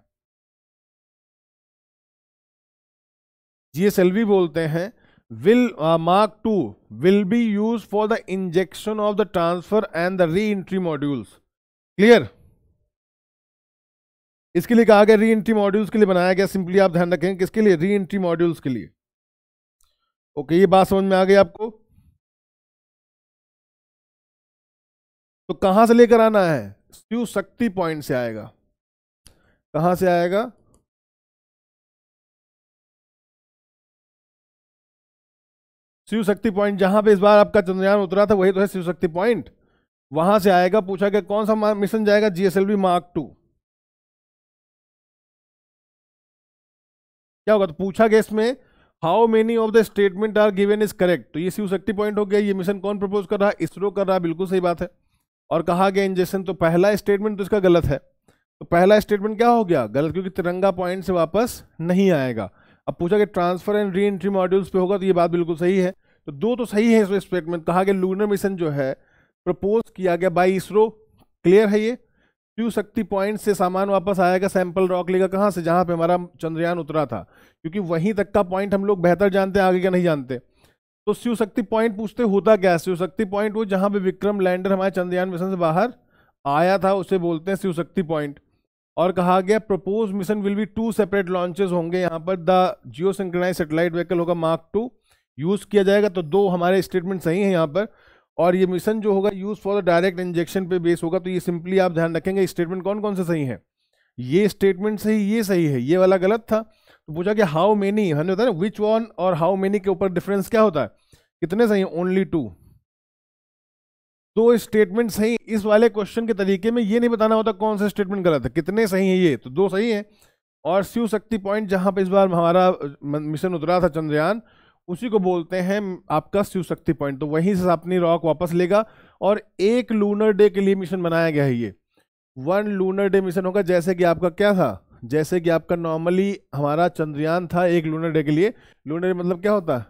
जीएसएलवी बोलते हैं, will mark two will be use for the injection of the transfer and the re entry modules. Clear? इसके लिए कहा गया री एंट्री मॉड्यूल्स के लिए बनाया गया, सिंपली आप ध्यान रखें किसके लिए, री एंट्री मॉड्यूल्स के लिए। ओके, ये बात समझ में आ गई आपको। तो कहां से लेकर आना है, शिव शक्ति पॉइंट से आएगा। कहां से आएगा, शिव शक्ति पॉइंट, जहां पे इस बार आपका चंद्रयान उतरा था वही तो है शिव शक्ति पॉइंट, वहां से आएगा। पूछा गया कौन सा मिशन जाएगा, जीएसएलवी मार्क टू। क्या होगा, तो पूछा गया इसमें how many of the statement are given is correct. तो ये शिव शक्ति पॉइंट हो गया, ये मिशन कौन प्रपोज कर रहा है, इसरो कर रहा है, बिल्कुल सही बात है। और कहा गया इंजेक्शन, तो पहला स्टेटमेंट तो इसका गलत है, तो पहला स्टेटमेंट क्या हो गया, गलत, क्योंकि तिरंगा पॉइंट से वापस नहीं आएगा। अब पूछा कि transfer and re entry modules पे होगा, तो ये बात बिल्कुल सही है। तो दो तो सही है इसमें स्टेटमेंट। कहा गया लूनर मिशन जो है प्रपोज किया गया बाय इसरो, क्लियर है ये। शिव शक्ति पॉइंट से सामान वापस आएगा, सैंपल रॉक लेगा, कहाँ से, जहाँ पे हमारा चंद्रयान उतरा था, क्योंकि वहीं तक का पॉइंट हम लोग बेहतर जानते हैं, आगे का नहीं जानते। तो शिव शक्ति पॉइंट पूछते होता क्या है, शिव शक्ति पॉइंट वो जहाँ पे विक्रम लैंडर हमारे चंद्रयान मिशन से बाहर आया था उसे बोलते हैं शिव शक्ति पॉइंट। और कहा गया propose mission will be two separate launches होंगे, यहाँ पर the Jio synchronise satellite vehicle होगा मार्क टू यूज़ किया जाएगा। तो दो हमारे स्टेटमेंट सही हैं यहाँ पर। और ये मिशन जो होगा use for the direct injection पे बेस होगा। तो ये सिंपली आप ध्यान रखेंगे स्टेटमेंट कौन कौन से सही है, ये स्टेटमेंट सही, ये सही है, ये वाला गलत था। तो पूछा कि हाउ मेनी, हमने बताया ना विच वन और हाउ मेनी के ऊपर डिफरेंस क्या होता है, कितने सही है, ओनली टू, दो स्टेटमेंट सही। इस वाले क्वेश्चन के तरीके में ये नहीं बताना होता कौन सा स्टेटमेंट गलत है, कितने सही है ये, तो दो सही है। और शिव शक्ति पॉइंट जहाँ पे इस बार हमारा मिशन उतरा था चंद्रयान, उसी को बोलते हैं आपका शिव शक्ति पॉइंट। तो वहीं से अपनी रॉक वापस लेगा। और एक लूनर डे के लिए मिशन बनाया गया है, ये वन लूनर डे मिशन होगा। जैसे कि आपका क्या था, जैसे कि आपका नॉर्मली हमारा चंद्रयान था एक लूनर डे के लिए। लूनर डे मतलब क्या होता है,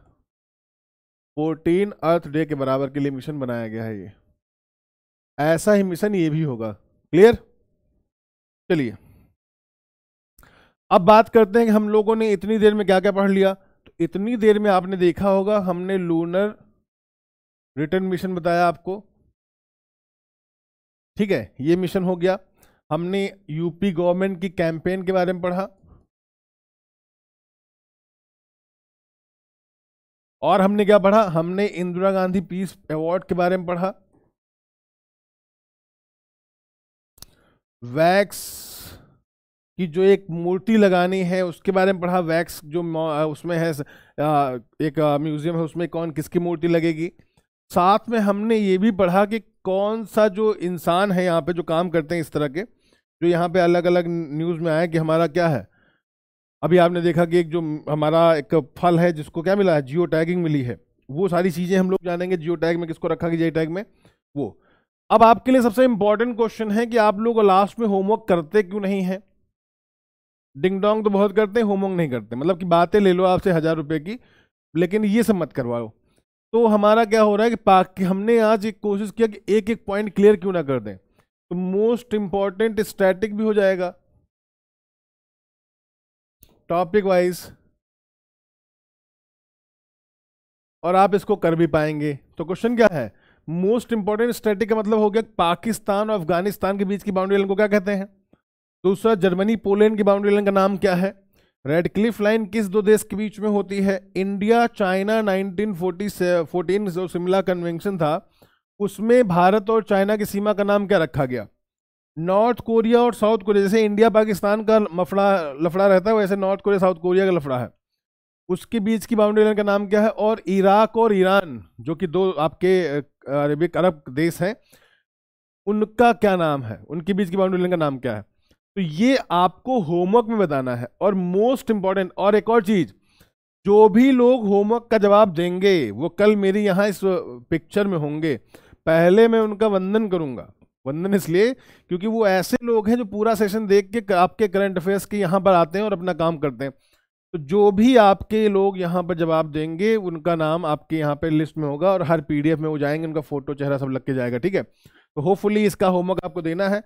फोर्टीन अर्थ डे के बराबर के लिए मिशन बनाया गया है ये। ऐसा ही मिशन ये भी होगा। क्लियर? चलिए अब बात करते हैं कि हम लोगों ने इतनी देर में क्या क्या पढ़ लिया। तो इतनी देर में आपने देखा होगा, हमने लूनर रिटर्न मिशन बताया आपको, ठीक है, ये मिशन हो गया। हमने यूपी गवर्नमेंट की कैंपेन के बारे में पढ़ा और हमने क्या पढ़ा, हमने इंदिरा गांधी पीस अवार्ड के बारे में पढ़ा। वैक्स की जो एक मूर्ति लगानी है उसके बारे में पढ़ा। वैक्स जो उसमें है एक म्यूजियम है उसमें कौन किसकी मूर्ति लगेगी। साथ में हमने ये भी पढ़ा कि कौन सा जो इंसान है यहाँ पे जो काम करते हैं इस तरह के, जो यहाँ पे अलग अलग न्यूज़ में आया कि हमारा क्या है। अभी आपने देखा कि एक जो हमारा एक फल है जिसको क्या मिला है, जियो टैगिंग मिली है, वो सारी चीज़ें हम लोग जानेंगे। जियो टैग में किसको रखा गया, टैग में वो। अब आपके लिए सबसे इंपॉर्टेंट क्वेश्चन है कि आप लोग लास्ट में होमवर्क करते क्यों नहीं है। डिंग डोंग तो बहुत करते हैं, होमवर्क नहीं करते। मतलब कि बातें ले लो आपसे हज़ार रुपये की, लेकिन ये सब मत करवाओ। तो हमारा क्या हो रहा है कि पाक कि हमने आज एक कोशिश किया कि एक एक पॉइंट क्लियर क्यों ना कर दें, तो मोस्ट इम्पॉर्टेंट स्टैटिक भी हो जाएगा टॉपिक वाइज, और आप इसको कर भी पाएंगे। तो क्वेश्चन क्या है, मोस्ट इंपॉर्टेंट स्टैटिक का मतलब हो गया पाकिस्तान और अफगानिस्तान के बीच की बाउंड्री लाइन को क्या कहते हैं। दूसरा, जर्मनी पोलैंड की बाउंड्री लाइन का नाम क्या है। रेड क्लिफ लाइन किस दो देश के बीच में होती है। इंडिया चाइना नाइनटीन फोर्टी से फोर्टीन जो शिमला कन्वेंशन था उसमें भारत और चाइना की सीमा का नाम क्या रखा गया। नॉर्थ कोरिया और साउथ कोरिया, जैसे इंडिया पाकिस्तान का मफड़ा लफड़ा रहता है वैसे नॉर्थ कोरिया साउथ कोरिया का लफड़ा है, उसके बीच की बाउंड्री लाइन का नाम क्या है। और इराक और ईरान जो कि दो आपके अरबिक अरब देश हैं उनका क्या नाम है, उनके बीच की बाउंड्री लाइन का नाम क्या है। तो ये आपको होमवर्क में बताना है। और मोस्ट इम्पॉर्टेंट और एक और चीज़, जो भी लोग होमवर्क का जवाब देंगे वो कल मेरी यहाँ इस पिक्चर में होंगे। पहले मैं उनका वंदन करूँगा, वंदन इसलिए क्योंकि वो ऐसे लोग हैं जो पूरा सेशन देख के आपके करंट अफेयर्स के यहाँ पर आते हैं और अपना काम करते हैं। तो जो भी आपके लोग यहाँ पर जवाब देंगे उनका नाम आपके यहाँ पर लिस्ट में होगा और हर पी डी एफ में वो जाएंगे, उनका फोटो चेहरा सब लग के जाएगा। ठीक है, तो होपफुली इसका होमवर्क आपको देना है।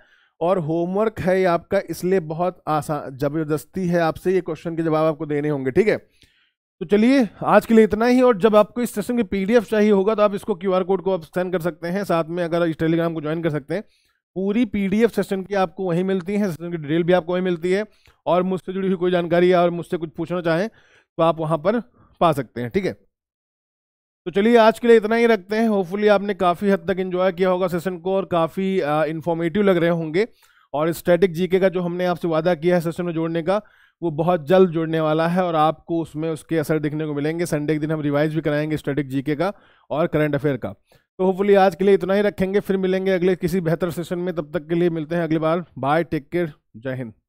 और होमवर्क है ये आपका, इसलिए बहुत आसान जबरदस्ती है आपसे ये क्वेश्चन के जवाब आपको देने होंगे। ठीक है, तो चलिए आज के लिए इतना ही। और जब आपको इस सेशन की पीडीएफ चाहिए होगा तो आप इसको क्यूआर कोड को आप स्कैन कर सकते हैं, साथ में अगर इस टेलीग्राम को ज्वाइन कर सकते हैं। पूरी पीडीएफ सेशन की आपको वहीं मिलती है, सेशन की डिटेल भी आपको वहीं मिलती है। और मुझसे जुड़ी हुई कोई जानकारी या और मुझसे कुछ पूछना चाहें तो आप वहाँ पर पा सकते हैं। ठीक है, तो चलिए आज के लिए इतना ही रखते हैं। होपफुली आपने काफ़ी हद तक एंजॉय किया होगा सेशन को और काफ़ी इन्फॉर्मेटिव लग रहे होंगे। और स्टैटिक जीके का जो हमने आपसे वादा किया है सेशन में जोड़ने का, वो बहुत जल्द जुड़ने वाला है और आपको उसमें उसके असर दिखने को मिलेंगे। संडे के दिन हम रिवाइज भी कराएंगे स्टैटिक जीके का और करंट अफेयर का। तो होपफुली आज के लिए इतना ही रखेंगे, फिर मिलेंगे अगले किसी बेहतर सेशन में। तब तक के लिए मिलते हैं अगली बार। बाय, टेक केयर, जय हिंद।